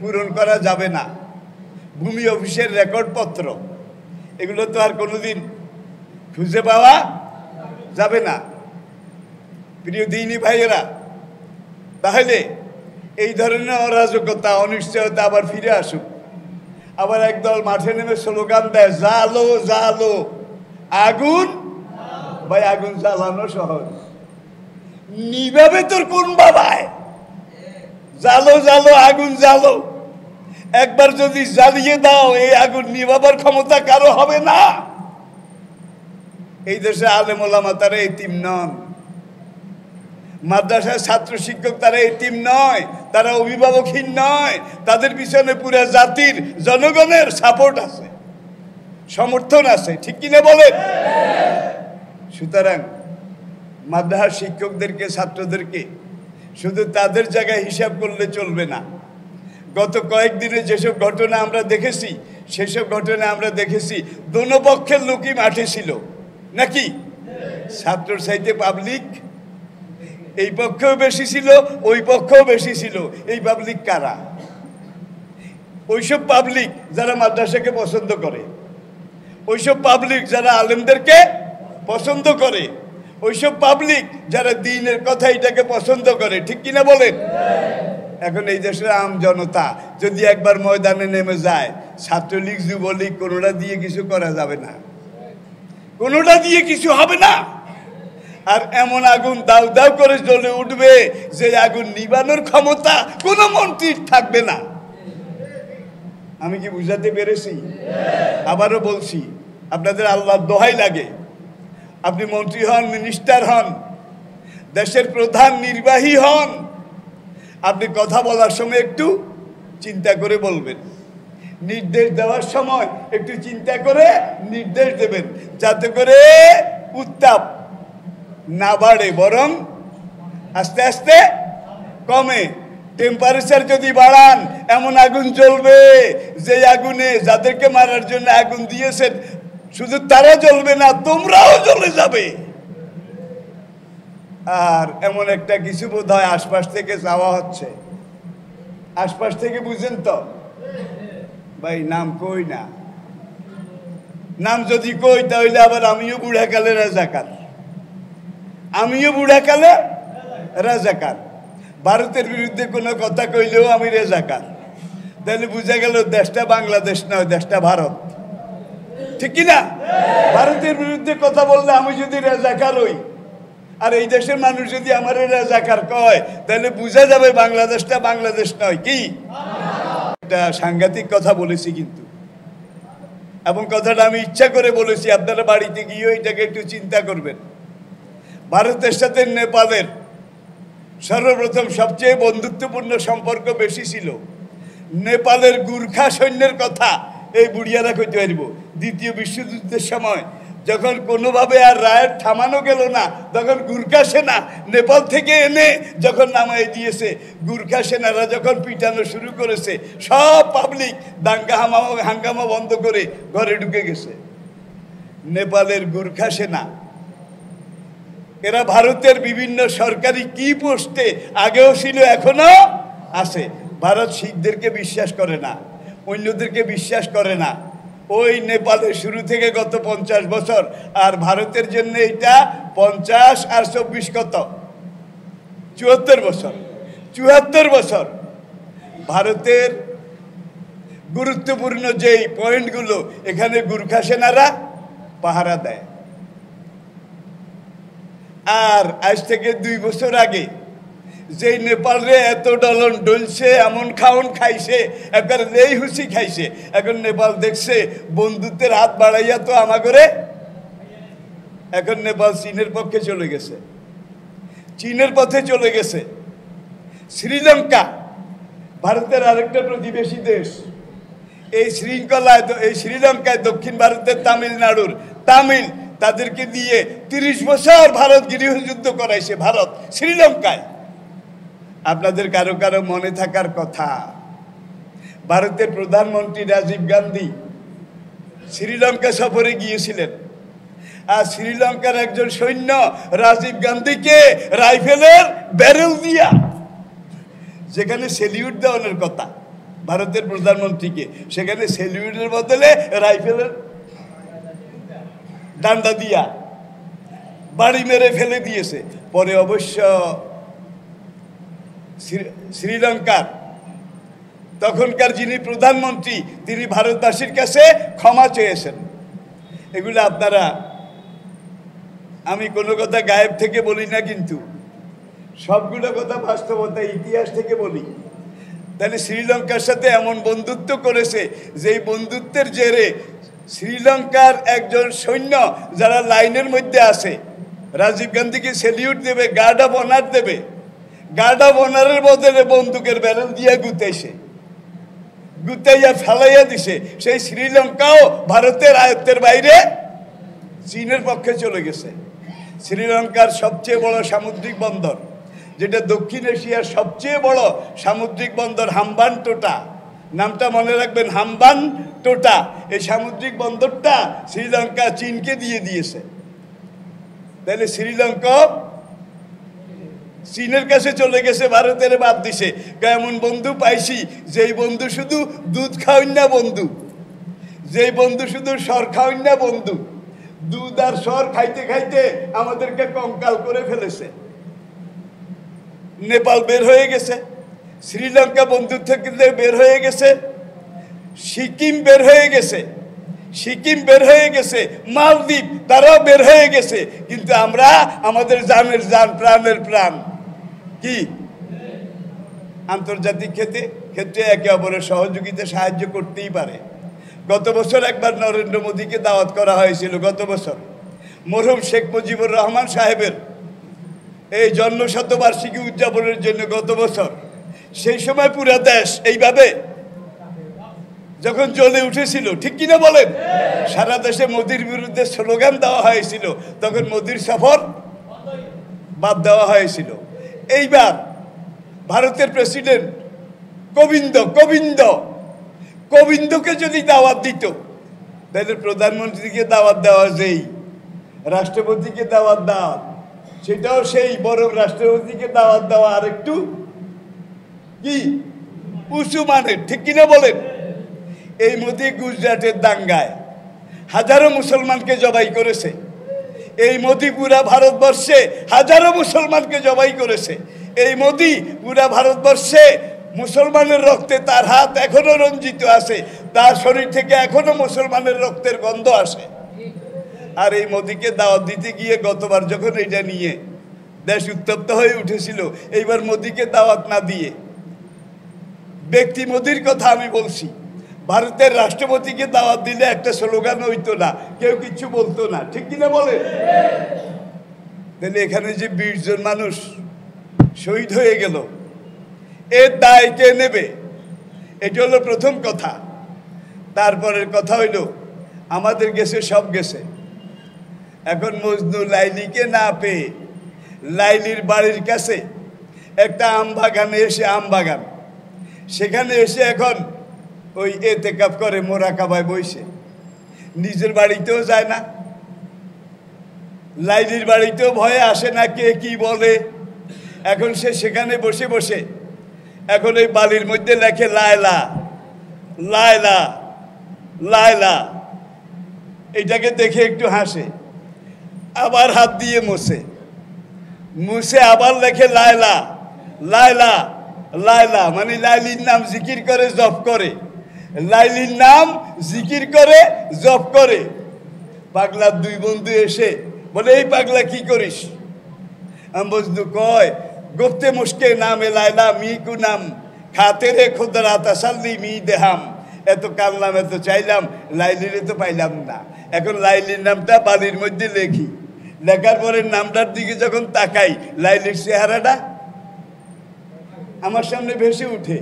পূরণ করা যাবে না। ভূমি অফিসের রেকর্ডপত্র এগুলো তো আর কোনোদিন খুঁজে পাওয়া যাবে না। প্রিয় দিনী ভাইয়েরা, তাহলে এই ধরনের অরাজকতা অনিশ্চয়তা আবার ফিরে আসুক। আবার একদল মাঠে নেমে স্লোগান দেয় জ্বালো জ্বালো আগুন। ভাই আগুন জ্বালানো সহজ, নিভাবে তোর কোন বাবায়? জ্বালো জ্বালো আগুন জ্বালো, একবার যদি জ্বালিয়ে দাও এই আগুন নিভাবার ক্ষমতা কারো হবে না। এই দেশে আলেম ওলামা তারা এতিম নন, মাদ্রাসার ছাত্র শিক্ষক তারা এতিম নয়, তারা অভিভাবকহীন নয়, তাদের পিছনে পুরো জাতির জনগণের সাপোর্ট আছে, সমর্থন আছে, ঠিক কিনা বলেন? সুতরাং মাদ্রাসা শিক্ষকদেরকে ছাত্রদেরকে শুধু তাদের জায়গায় হিসাব করলে চলবে না। গত কয়েকদিনে যেসব ঘটনা আমরা দেখেছি সেসব ঘটনা আমরা দেখেছি দোনো পক্ষের লোকই মাঠে ছিল, নাকি? ছাত্র সাইডে পাবলিক, এই পক্ষেও বেশি ছিল, ওই পক্ষেও বেশি ছিল। এই পাবলিক কারা? ওইসব পাবলিক যারা মাদ্রাসাকে পছন্দ করে, ওইসব পাবলিক যারা আলেমদেরকে পছন্দ করে, ওইসব পাবলিক যারা দ্বীনের কথা এটাকে পছন্দ করে, ঠিক কিনা বলেন? এখন এই দেশের আম জনতা যদি একবার ময়দানে নেমে যায়, ছাত্রলীগ যুবলীগ কোনোটা দিয়ে কিছু করা যাবে না, কোনোটা দিয়ে কিছু হবে না। আর এমন আগুন দাউ দাউ করে জ্বলে উঠবে যে আগুন নিবানোর ক্ষমতা কোনো মন্ত্রীর থাকবে না। আমি কি বুঝাতে পেরেছি? আবারও বলছি, আপনাদের আল্লাহর দোহাই লাগে, আপনি মন্ত্রী হন, মিনিস্টার হন, দেশের প্রধান নির্বাহী হন, আপনি কথা বলার সময় একটু চিন্তা করে বলবেন, নির্দেশ দেওয়ার সময় একটু চিন্তা করে নির্দেশ দেবেন, যাতে করে উত্তাপ না বাড়ে বরং আস্তে আস্তে কমে। টেম্পারেচার যদি বাড়ান এমন আগুন জ্বলবে যে আগুনে যাদেরকে মারার জন্য আগুন দিয়েছেন শুধু তারা জ্বলবে না, তোমরাও জ্বলে যাবে। আর এমন একটা কিছু বোধ হয় আশপাশ থেকে যাওয়া হচ্ছে, আশপাশ থেকে বুঝেন তো ভাই, নাম কই না, নাম যদি কই তাহলে আবার আমিও বুড়াকালে রাজাকার, আমিও বুড়াকালে রাজাকার, ভারতের বিরুদ্ধে কোনো কথা কইলেও আমি রাজাকার। তাহলে বুঝা গেল দেশটা বাংলাদেশ নয়, দেশটা ভারত, ঠিক কিনা? ভারতের বিরুদ্ধে কথা বললে আমি যদি রাজাকার হই আর এই দেশের মানুষ যদি আমার রাজাকার কয়, তাহলে বুঝা যাবে বাংলাদেশটা বাংলাদেশ নয়। কি একটা সাংঘাতিক কথা বলেছি কিন্তু, এবং কথাটা আমি ইচ্ছা করে বলেছি, আপনারা বাড়িতে গিয়েও এটাকে একটু চিন্তা করবেন। ভারতের সাথে নেপালের সর্বপ্রথম সবচেয়ে বন্ধুত্বপূর্ণ সম্পর্ক বেশি ছিল, নেপালের গুর্খা সৈন্যের কথা এই বুড়িয়ারা কইতে পারব। দ্বিতীয় বিশ্বযুদ্ধের সময় যখন কোনোভাবে আর রায়ের থামানো গেল না, তখন গুর্খা সেনা নেপাল থেকে এনে যখন নামাই দিয়েছে, গুর্খা সেনারা যখন পিটানো শুরু করেছে, সব পাবলিক দাঙ্গা হামামা হাঙ্গামা বন্ধ করে ঘরে ঢুকে গেছে। নেপালের গুর্খা সেনা এরা ভারতের বিভিন্ন সরকারি কি পোস্টে আগেও ছিল, এখনও আছে। ভারত শিখদেরকে বিশ্বাস করে না, অন্যদেরকে বিশ্বাস করে না। ওই নেপালে শুরু থেকে গত পঞ্চাশ বছর, আর ভারতের জন্য এটা পঞ্চাশ আর চব্বিশ কত চুয়াত্তর বছর, চুয়াত্তর বছর। ভারতের গুরুত্বপূর্ণ যেই পয়েন্টগুলো এখানে গুর্খা সেনারা পাহারা দেয়। আর আজ থেকে দুই বছর আগে যেই নেপালে এত ডলন ডলছে, এমন খাওন খাইছে, একবার লেই হুসি খাইছে, এখন নেপাল দেখছে বন্ধুত্বের হাত বাড়াইয়া তো আমা করে, এখন নেপাল চীনের পক্ষে চলে গেছে, চীনের পথে চলে গেছে। শ্রীলঙ্কা ভারতের আরেকটা প্রতিবেশী দেশ এই শৃঙ্খলায় এই শ্রীলঙ্কায় দক্ষিণ ভারতের তামিলনাড়ুর তামিল তাদেরকে দিয়ে তিরিশ বছর ভারত গৃহযুদ্ধ করাইছে ভারত শ্রীলঙ্কায়। আপনাদের কারো কারো মনে থাকার কথা ভারতের প্রধানমন্ত্রী রাজীব গান্ধী শ্রীলঙ্কা সফরে গিয়েছিলেন আর শ্রীলঙ্কার একজন সৈন্য রাজীব গান্ধীকে রাইফেলের ব্যারেল দিয়া যেখানে স্যালিউট দেওয়ানোর কথা ভারতের প্রধানমন্ত্রীকে সেখানে স্যালিউটের বদলে রাইফেলের ডান্ডা দিয়া বাড়ি মেরে ফেলে দিয়েছে। পরে অবশ্য শ্রীলঙ্কার তখনকার যিনি প্রধানমন্ত্রী তিনি ভারতবাসীর কাছে ক্ষমা চেয়েছেন। এগুলো আপনারা আমি কোনো কথা গায়েব থেকে বলি না কিন্তু সবগুলো কথা বাস্তবতা ইতিহাস থেকে বলি। তাহলে শ্রীলঙ্কার সাথে এমন বন্ধুত্ব করেছে যেই বন্ধুত্বের জেরে শ্রীলঙ্কার একজন সৈন্য যারা লাইনের মধ্যে আছে রাজীব গান্ধীকে স্যালিউট দেবে গার্ড অফ অনার দেবে গার্ড অফ অনারের বদলে বন্দুকের ব্যারেল দিয়ে গুতাইছে গুতাইয়া ফেলাইয়া দিছে। সেই শ্রীলঙ্কাও ভারতের আয়ত্তের বাইরে চীনের পক্ষে চলে গেছে। শ্রীলঙ্কার সবচেয়ে বড় সামুদ্রিক বন্দর যেটা দক্ষিণ এশিয়ার সবচেয়ে বড় সামুদ্রিক বন্দর হাম্বানটোটা নামটা মনে রাখবেন হাম্বানটোটা এই সামুদ্রিক বন্দরটা শ্রীলঙ্কা চীনকে দিয়ে দিয়েছে। তাহলে শ্রীলঙ্কা চীনের কাছে চলে গেছে ভারতের বাদ দিছে এমন বন্ধু পাইছি যেই বন্ধু শুধু দুধ খাওয়াই না বন্ধু যেই বন্ধু শুধু সর খাওয়াই না বন্ধু দুধ আর সর খাইতে খাইতে আমাদেরকে কঙ্কাল করে ফেলেছে। নেপাল বের হয়ে গেছে শ্রীলঙ্কা বন্ধু থেকে বের হয়ে গেছে সিকিম বের হয়ে গেছে সিকিম বের হয়ে গেছে মালদ্বীপ তারাও বের হয়ে গেছে কিন্তু আমরা আমাদের জানের জান প্রাণের প্রাণ কি আন্তর্জাতিক ক্ষেত্রে ক্ষেত্রে একে অপরের সহযোগিতা সাহায্য করতেই পারে। গত বছর একবার নরেন্দ্র মোদিকে দাওয়াত করা হয়েছিল গত বছর মরহুম শেখ মুজিবুর রহমান সাহেবের এই জন্ম শতবার্ষিকী উদযাপনের জন্য গত বছর সেই সময় পুরা দেশ এইভাবে যখন জ্বলে উঠেছিল ঠিক কিনা বলেন সারা দেশে মোদির বিরুদ্ধে স্লোগান দেওয়া হয়েছিল তখন মোদির সফর বাদ দেওয়া হয়েছিল। এইবার ভারতের প্রেসিডেন্ট কোবিন্দ কোবিন্দ কোবিন্দকে যদি দাওয়াত দিত তাহলে প্রধানমন্ত্রীকে দাওয়াত দেওয়া যেই রাষ্ট্রপতিকে দাওয়াত দেওয়া সেটাও সেই বড় রাষ্ট্রপতিকে দাওয়াত দেওয়া আর একটু কি উঁচু মানের ঠিক কিনা বলেন। এই মোদি গুজরাটের দাঙ্গায় হাজারো মুসলমানকে জবাই করেছে এই মোদি পুরা ভারতবর্ষে হাজারো মুসলমানকে জবাই করেছে এই মোদি পুরা ভারতবর্ষে মুসলমানের রক্তে তার হাত এখনো রঞ্জিত আছে তার শরীর থেকে এখনো মুসলমানের রক্তের গন্ধ আসে। আর এই মোদিকে দাওয়াত দিতে গিয়ে গতবার যখন এটা নিয়ে দেশ উত্তপ্ত হয়ে উঠেছিল এইবার মোদিকে দাওয়াত না দিয়ে ব্যক্তি মোদির কথা আমি বলছি ভারতের রাষ্ট্রপতিকে দাওয়াত দিলে একটা স্লোগান হইতো না কেউ কিছু বলতো না ঠিক কিনা বলে। তাহলে এখানে যে বিশ জন মানুষ শহীদ হয়ে গেল এর দায় কে নেবে এটা হলো প্রথম কথা। তারপরের কথা হইল আমাদের গেছে সব গেছে এখন মজনু লাইলিকে না পেয়ে লাইলির বাড়ির কাছে একটা আম বাগানে এসে আম বাগান সেখানে এসে এখন ওই এতেকাফ করে মোরাকাবায় বসে নিজের বাড়িতেও যায় না লাইলির বাড়িতেও ভয়ে আসে না কে কি বলে এখন সে সেখানে বসে বসে এখন ওই বালির মধ্যে লেখে লায়লা লায়লা লায়লা এটাকে দেখে একটু হাসে আবার হাত দিয়ে মুছে মুছে আবার লেখে লায়লা লায়লা লায়লা মানে লাইলির নাম জিকির করে জপ করে লাইলির নাম জিকির করে জপ করে। পাগলার দুই বন্ধু এসে বলে এই পাগলা কি করিস আমি বন্ধু কয় গুপ্তে মুশকে নামে লায়লা মি কু নাম খাতে রে খুদরা তাসাল্লি মি দেহাম এত কানলাম এত চাইলাম লাইলিরে তো পাইলাম না এখন লাইলির নামটা বালির মধ্যে লেখি লেখার পরে নামটার দিকে যখন তাকাই লাইলির চেহারাটা আমার সামনে ভেসে উঠে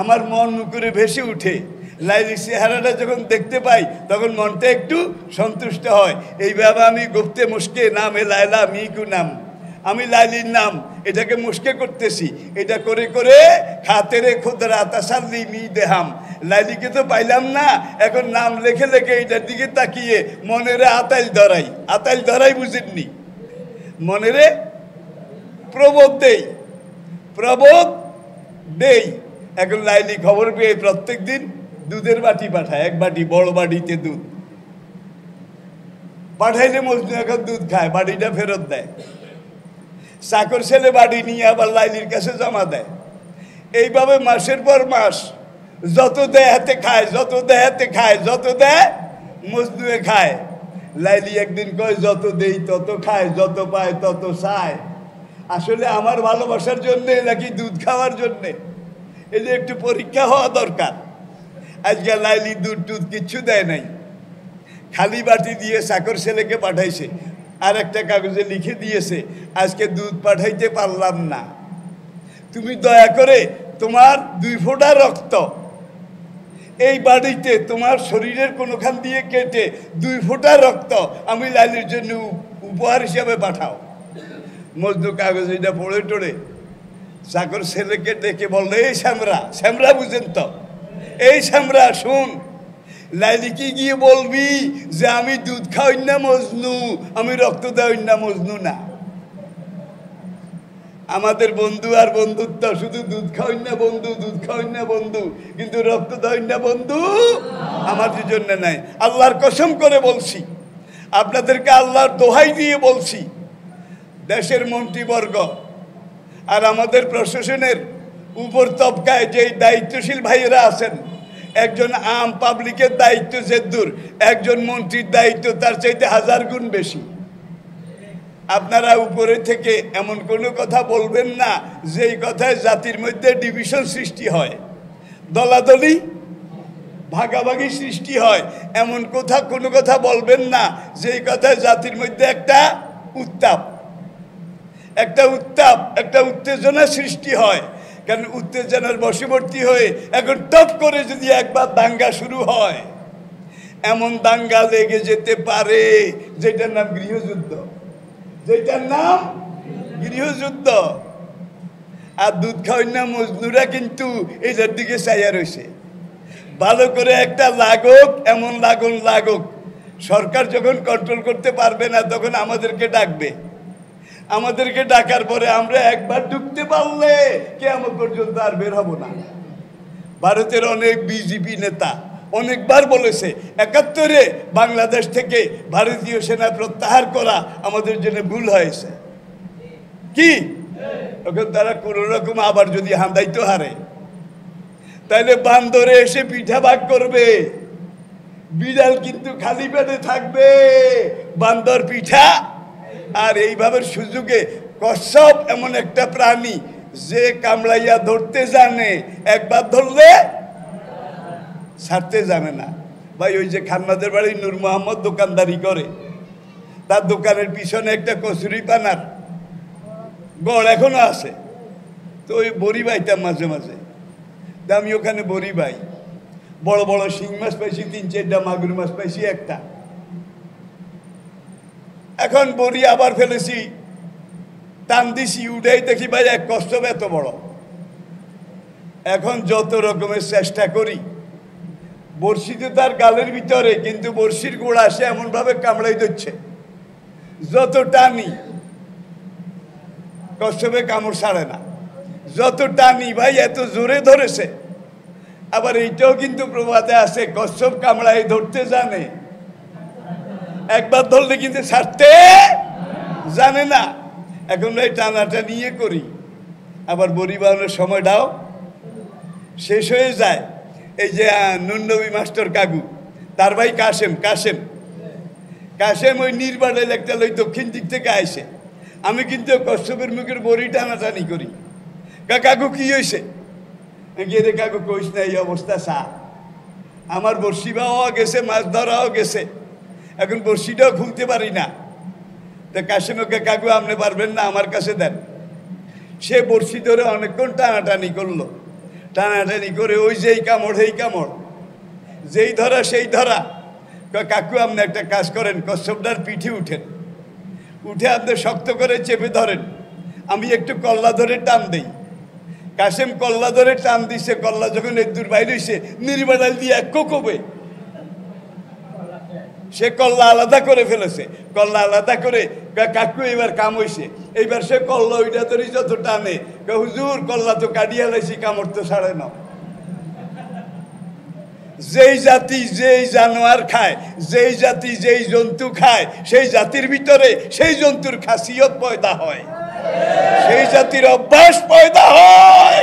আমার মন মুকুরে ভেসে উঠে, লাইলি চেহারাটা যখন দেখতে পাই তখন মনটা একটু সন্তুষ্ট হয়। এইভাবে আমি গুপ্তে মুস্কে নামে লাইলা মিকু নাম, আমি লাইলির নাম এটাকে মুস্কে করতেছি। এটা করে করে হাতেরে খুদরা তাসাল্লি মি দেহাম, লাইলিকে তো পাইলাম না, এখন নাম লেখে লেখে এটার দিকে তাকিয়ে মনেরে আতাইল ধরাই। আতাইল ধরাই বুঝেননি, মনেরে প্রবোধ দেই, প্রবোধ দেই। এখন লাইলি খবর পেয়ে প্রত্যেক দিন দুধের বাটি পাঠায়, এক বাটি বড় বাটিতে দুধ পাঠাইলে মজনু এখন দুধ খায়, বাটিটা ফেরত দেয়। চাকর ছেলে বাটি নিয়ে আবার লাইলির কাছে জমা দেয়। এইভাবে মাসের পর মাস যত দেয় হাতে খায়, যত দেয় হাতে খায়, যত দেয় মজনুয়ে খায়। লাইলি একদিন কয় যত দেই তত খায়, যত পায় তত চায়। আসলে আমার ভালোবাসার জন্যে নাকি দুধ খাওয়ার জন্যে? এই যে একটু পরীক্ষা হওয়া দরকার। আজকে লাইলি দুধ টুধ কিচ্ছু দেয় নাই, খালি বাটি দিয়ে চাকর ছেলেকে পাঠাইছে, আর একটা কাগজে লিখে দিয়েছে আজকে দুধ পাঠাইতে পারলাম না, তুমি দয়া করে তোমার দুই ফোঁটা রক্ত এই বাড়িতে তোমার শরীরের কোনোখান দিয়ে কেটে দুই ফোঁটা রক্ত আমি লাইলির জন্য উপহার হিসাবে পাঠাও। মজনু কাগজ এটা পড়ে টড়ে চাকর ছেলেকে ডেকে বললো, এই শ্যামরা, শ্যামরা বুঝেন তো, এই শ্যামরা শুন, লাইলিকে গিয়ে বলবি যে আমি দুধ খাওয়াই না মজনু, আমি রক্ত দেওয়াই না মজনু না। আমাদের বন্ধু আর বন্ধুত্ব শুধু দুধ খাওয়াই না বন্ধু, দুধ খাওয়াই না বন্ধু, কিন্তু রক্ত দেওয়াই না বন্ধু আমাদের জন্য নাই। আল্লাহর কসম করে বলছি, আপনাদেরকে আল্লাহর দোহাই দিয়ে বলছি, দেশের মন্ত্রীবর্গ আর আমাদের প্রশাসনের উপর তবকায় যেই দায়িত্বশীল ভাইয়েরা আছেন, একজন আম পাবলিকের দায়িত্ব যে দূর, একজন মন্ত্রীর দায়িত্ব তার চাইতে হাজার গুণ বেশি। আপনারা উপরে থেকে এমন কোনো কথা বলবেন না যেই কথায় জাতির মধ্যে ডিভিশন সৃষ্টি হয়, দলাদলি ভাগাভাগি সৃষ্টি হয়। এমন কথা কোনো কথা বলবেন না যেই কথায় জাতির মধ্যে একটা উত্তাপ একটা উত্তাপ একটা উত্তেজনা সৃষ্টি হয়। কারণ উত্তেজনার বশবর্তী হয়ে এখন টপ করে যদি একবার দাঙ্গা শুরু হয়, এমন দাঙ্গা লেগে যেতে পারে যেটার নাম গৃহযুদ্ধ, যেটার নাম গৃহযুদ্ধ। আর দুধ খাওয়ার না মজনুরা কিন্তু এটার দিকে চাইয়া রয়েছে, ভালো করে একটা লাগক, এমন লাগন লাগক। সরকার যখন কন্ট্রোল করতে পারবে না তখন আমাদেরকে ডাকবে, আমাদেরকে ডাকার পরে আমরা একবার ঢুকতে পারলে কিয়ামত পর্যন্ত আর বের হব না। ভারতের অনেক বিজেপি নেতা অনেকবার বলেছে একাত্তরে বাংলাদেশ থেকে ভারতীয় সেনা প্রত্যাহার করা আমাদের জন্য ভুল হয়েছে, কি তখন তারা কোনো রকম আবার যদি হাঁদাইতে হারে তাহলে বান্দরে এসে পিঠা ভাগ করবে, বিড়াল কিন্তু খালি পেটে থাকবে, বান্দর পিঠা। আর এইভাবে সুযোগে কচ্ছপ এমন একটা প্রাণী যে কামড়াইয়া ধরতে জানে, একবার ধরলে ছাড়তে জানে না। ভাই ওই যে খান্নাদের বাড়ি নূর মোহাম্মদ দোকানদারি করে, তার দোকানের পিছনে একটা কচুরি পানার গড় এখনো আছে, তো ওই বড়ি বাইতাম মাঝে মাঝে, আমি ওখানে বড়ি বাই, বড় বড় শিং মাছ পাইছি তিন চারটা, মাগুর মাছ পাইছি একটা। এখন বড়ি আবার ফেলেছি, টান দিছি, উঠেই দেখি ভাই এক কচ্ছপ এত বড়। এখন যত রকমের চেষ্টা করি, বড়শিতে তার গালের ভিতরে, কিন্তু বড়শির গোড়া সে এমনভাবে কামড়াই দিচ্ছে, যত টানি কচ্ছপে কামড় ছাড়ে না, যত টানি ভাই এত জোরে ধরেছে। আবার এইটাও কিন্তু প্রবাদে আছে কচ্ছপ কামড়াই ধরতে জানে, একবার ধরলে কিন্তু ছাড়তে জানে না। এখন এই টানাটা নিয়ে করি, আবার বড়ি বানানোর সময়টাও শেষ হয়ে যায়। এই যে নুননবী মাস্টার কাকু, তার ভাই কাশেম, কাশেম কাশেম ওই নির্বাণের একটা ওই দক্ষিণ দিক থেকে আসে, আমি কিন্তু কচ্ছপের মুখের বড়ি টানাটানি করি, কাকু কী হয়েছে? গেলে কাকু কইস না, এই অবস্থা চা, আমার বড়শি বাওয়া গেছে, মাছ ধরাও গেছে, এখন বড়শিটাও খুলতে পারি না। তা কাশেমকে কাকু আপনি পারবেন না, আমার কাছে দেন। সে বড়শি ধরে অনেকক্ষণ টানাটানি করলো, টানাটানি করে ওই যেই কামড় এই কামড়, যেই ধরা সেই ধরা। কাকু আপনি একটা কাজ করেন, কচ্ছপটার পিঠে উঠেন, উঠে আপনি শক্ত করে চেপে ধরেন, আমি একটু কল্লা ধরে টান দিই। কাশেম কল্লা ধরে টান দিছে, কল্লা যখন এদুর বাইরে হয়েছে নির্বাডাল দিয়ে এক কোকোবে, সে কল্লা আলাদা করে ফেলেছে। কল্লা আলাদা করে কাকু এবার কাম হয়েছে, এইবার সে কল্লা ওইটা ধরে যত টানে, হুজুর কল্লা তো কাটিয়ে লাইছি, কামড় তো ছাড়ে না। যেই জাতি যেই জানোয়ার খায়, যেই জাতি যেই জন্তু খায়, সেই জাতির ভিতরে সেই জন্তুর খাসিয়ত পয়দা হয়, সেই জাতির অভ্যাস পয়দা হয়।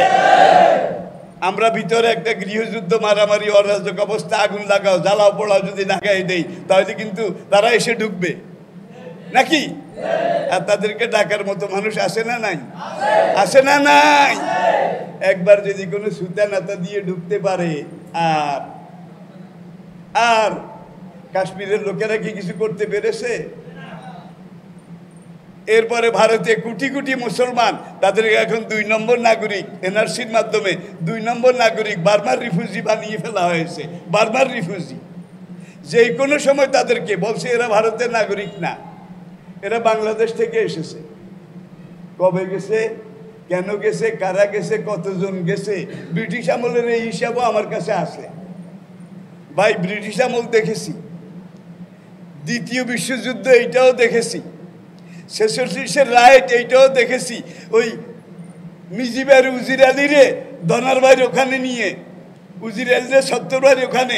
আমরা ভিতরে একটা গৃহযুদ্ধ, মারামারি, অরাজক অবস্থা, আগুন লাগাও, জ্বালাও, পোড়াও যদি লাগাই দেই তাহলে কিন্তু তারা এসে ঢুকবে নাকি? আর তাদেরকে ডাকার মতো মানুষ আসে না নাই? আসে না নাই? একবার যদি কোনো সুতা নাতা দিয়ে ঢুকতে পারে, আর আর কাশ্মীরের লোকেরা কি কিছু করতে পেরেছে? এরপরে ভারতে কোটি কোটি মুসলমান, তাদেরকে এখন দুই নম্বর নাগরিক, এনআরসির মাধ্যমে দুই নম্বর নাগরিক, বার্মার রিফিউজি বানিয়ে ফেলা হয়েছে। বার্মার রিফিউজি যে কোনো সময় তাদেরকে বলছে এরা ভারতের নাগরিক না, এরা বাংলাদেশ থেকে এসেছে। কবে গেছে, কেন গেছে, কারা গেছে, কতজন গেছে, ব্রিটিশ আমলের এই হিসাবও আমার কাছে আছে। ভাই ব্রিটিশ আমল দেখেছি, দ্বিতীয় বিশ্বযুদ্ধ এইটাও দেখেছি, ছেচল্লিশের রাইট এইটাও দেখেছি, ওই মিজিবের উজির আলীরে ধনার ভাই ওখানে নিয়ে, উজির আলীরে সত্তর ভাই ওখানে,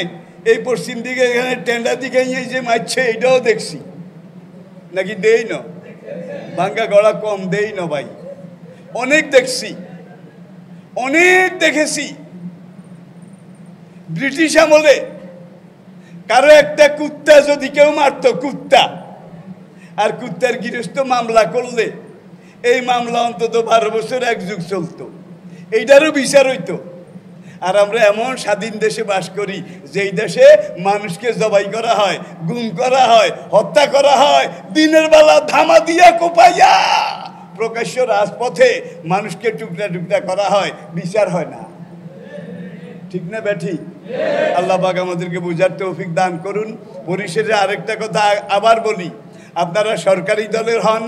এই পশ্চিম দিকে এখানে টেন্ডা দিকে নিয়ে যে মারছে এইটাও দেখছি। নাকি দেই না, ভাঙ্গা গড়া কম দেই না ভাই, অনেক দেখছি, অনেক দেখেছি। ব্রিটিশ আমলে কারো একটা কুত্তা যদি কেউ মারত, কুত্তা আর কুত্তার গৃহস্থ মামলা করলে এই মামলা অন্তত বারো বছর এক যুগ চলতো, এইটারও বিচার হইতো। আর আমরা এমন স্বাধীন দেশে বাস করি যেই দেশে মানুষকে জবাই করা হয়, গুম করা হয়, হত্যা করা হয়, দিনের বেলা ধামা দিয়া কোপাইয়া প্রকাশ্য রাজপথে মানুষকে টুকরা টুকরা করা হয়, বিচার হয় না। ঠিক না ব্যাঠি? আল্লাহ পাক আমাদেরকে বুঝার তৌফিক দান করুন। পরিশেষে আরেকটা কথা আবার বলি, আপনারা সরকারি দলের হন,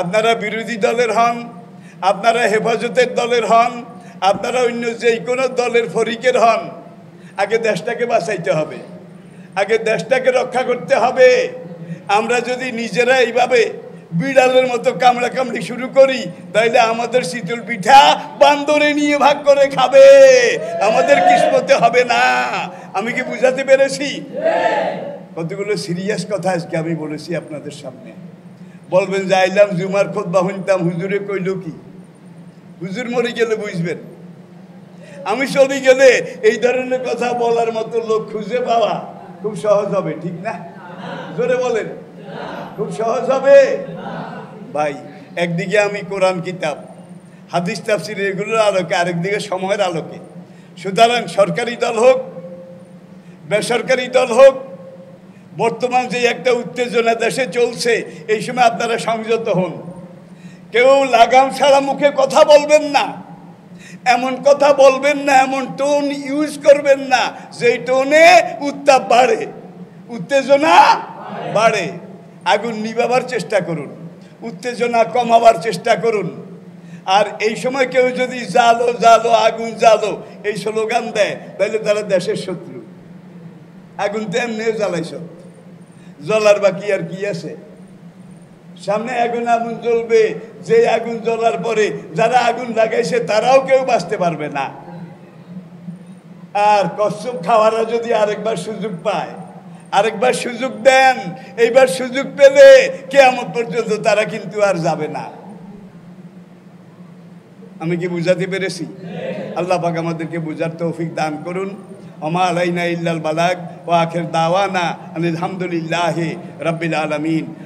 আপনারা বিরোধী দলের হন, আপনারা হেফাজতের দলের হন, আপনারা অন্য যে কোনো দলের ফরিকের হন, আগে দেশটাকে বাঁচাইতে হবে, আগে দেশটাকে রক্ষা করতে হবে। আমরা যদি নিজেরা এইভাবে বিড়ালের মতো কামড়া কামড়ি শুরু করি তাইলে আমাদের শীতল পিঠা বান্দরে নিয়ে ভাগ করে খাবে, আমাদের কিসমতে হবে না। আমি কি বুঝাতে পেরেছি? কতগুলো সিরিয়াস কথা আজকে আমি বলেছি আপনাদের সামনে। বলবেন যে আইলাম জুমার খুতবা শুনতাম, হুজুরে কইল কি? হুজুর মরে গেলে বুঝবেন। আমি চলে গেলে এই ধরনের কথা বলার মতো লোক খুঁজে পাওয়া খুব সহজ হবে, ঠিক না? জোরে বলেন, খুব সহজ হবে ভাই। একদিকে আমি কোরআন কিতাব, হাদিস, তাফসির এগুলোর আলোকে, আরেকদিকে সময়ের আলোকে। সুতরাং সরকারি দল হোক, বেসরকারি দল হোক, বর্তমান যে একটা উত্তেজনা দেশে চলছে এই সময় আপনারা সংযত হন। কেউ লাগাম ছাড়া মুখে কথা বলবেন না, এমন কথা বলবেন না, এমন টোন ইউজ করবেন না যেই টোনে উত্তাপ বাড়ে, উত্তেজনা বাড়ে। আগুন নিভাবার চেষ্টা করুন, উত্তেজনা কমাবার চেষ্টা করুন। আর এই সময় কেউ যদি জ্বালো জ্বালো আগুন জ্বালো এই স্লোগান দেয় তাহলে তারা দেশের শত্রু। আগুন তো এমনিও জ্বালাইছ, জ্বলার বাকি আর কি আছে? সামনে আগুন আগুন জ্বলবে, যে আগুন জ্বলার পরে যারা আগুন লাগাইছে তারাও কেউ বাঁচতে পারবে না। আর কচ্ছপ খাওয়ারা যদি আরেকবার সুযোগ পায়, আরেকবার সুযোগ দেন, এইবার সুযোগ পেলে কিয়ামত পর্যন্ত তারা কিন্তু আর যাবে না। আমি কি বুঝাতে পেরেছি? আল্লাহ পাক আমাদেরকে বুঝার তৌফিক দান করুন। ওমা আলাইনা ইল্লাল বালাগ ওয়া আখির দাওয়ানা আলহামদুলিল্লাহি রাব্বিল আলামিন।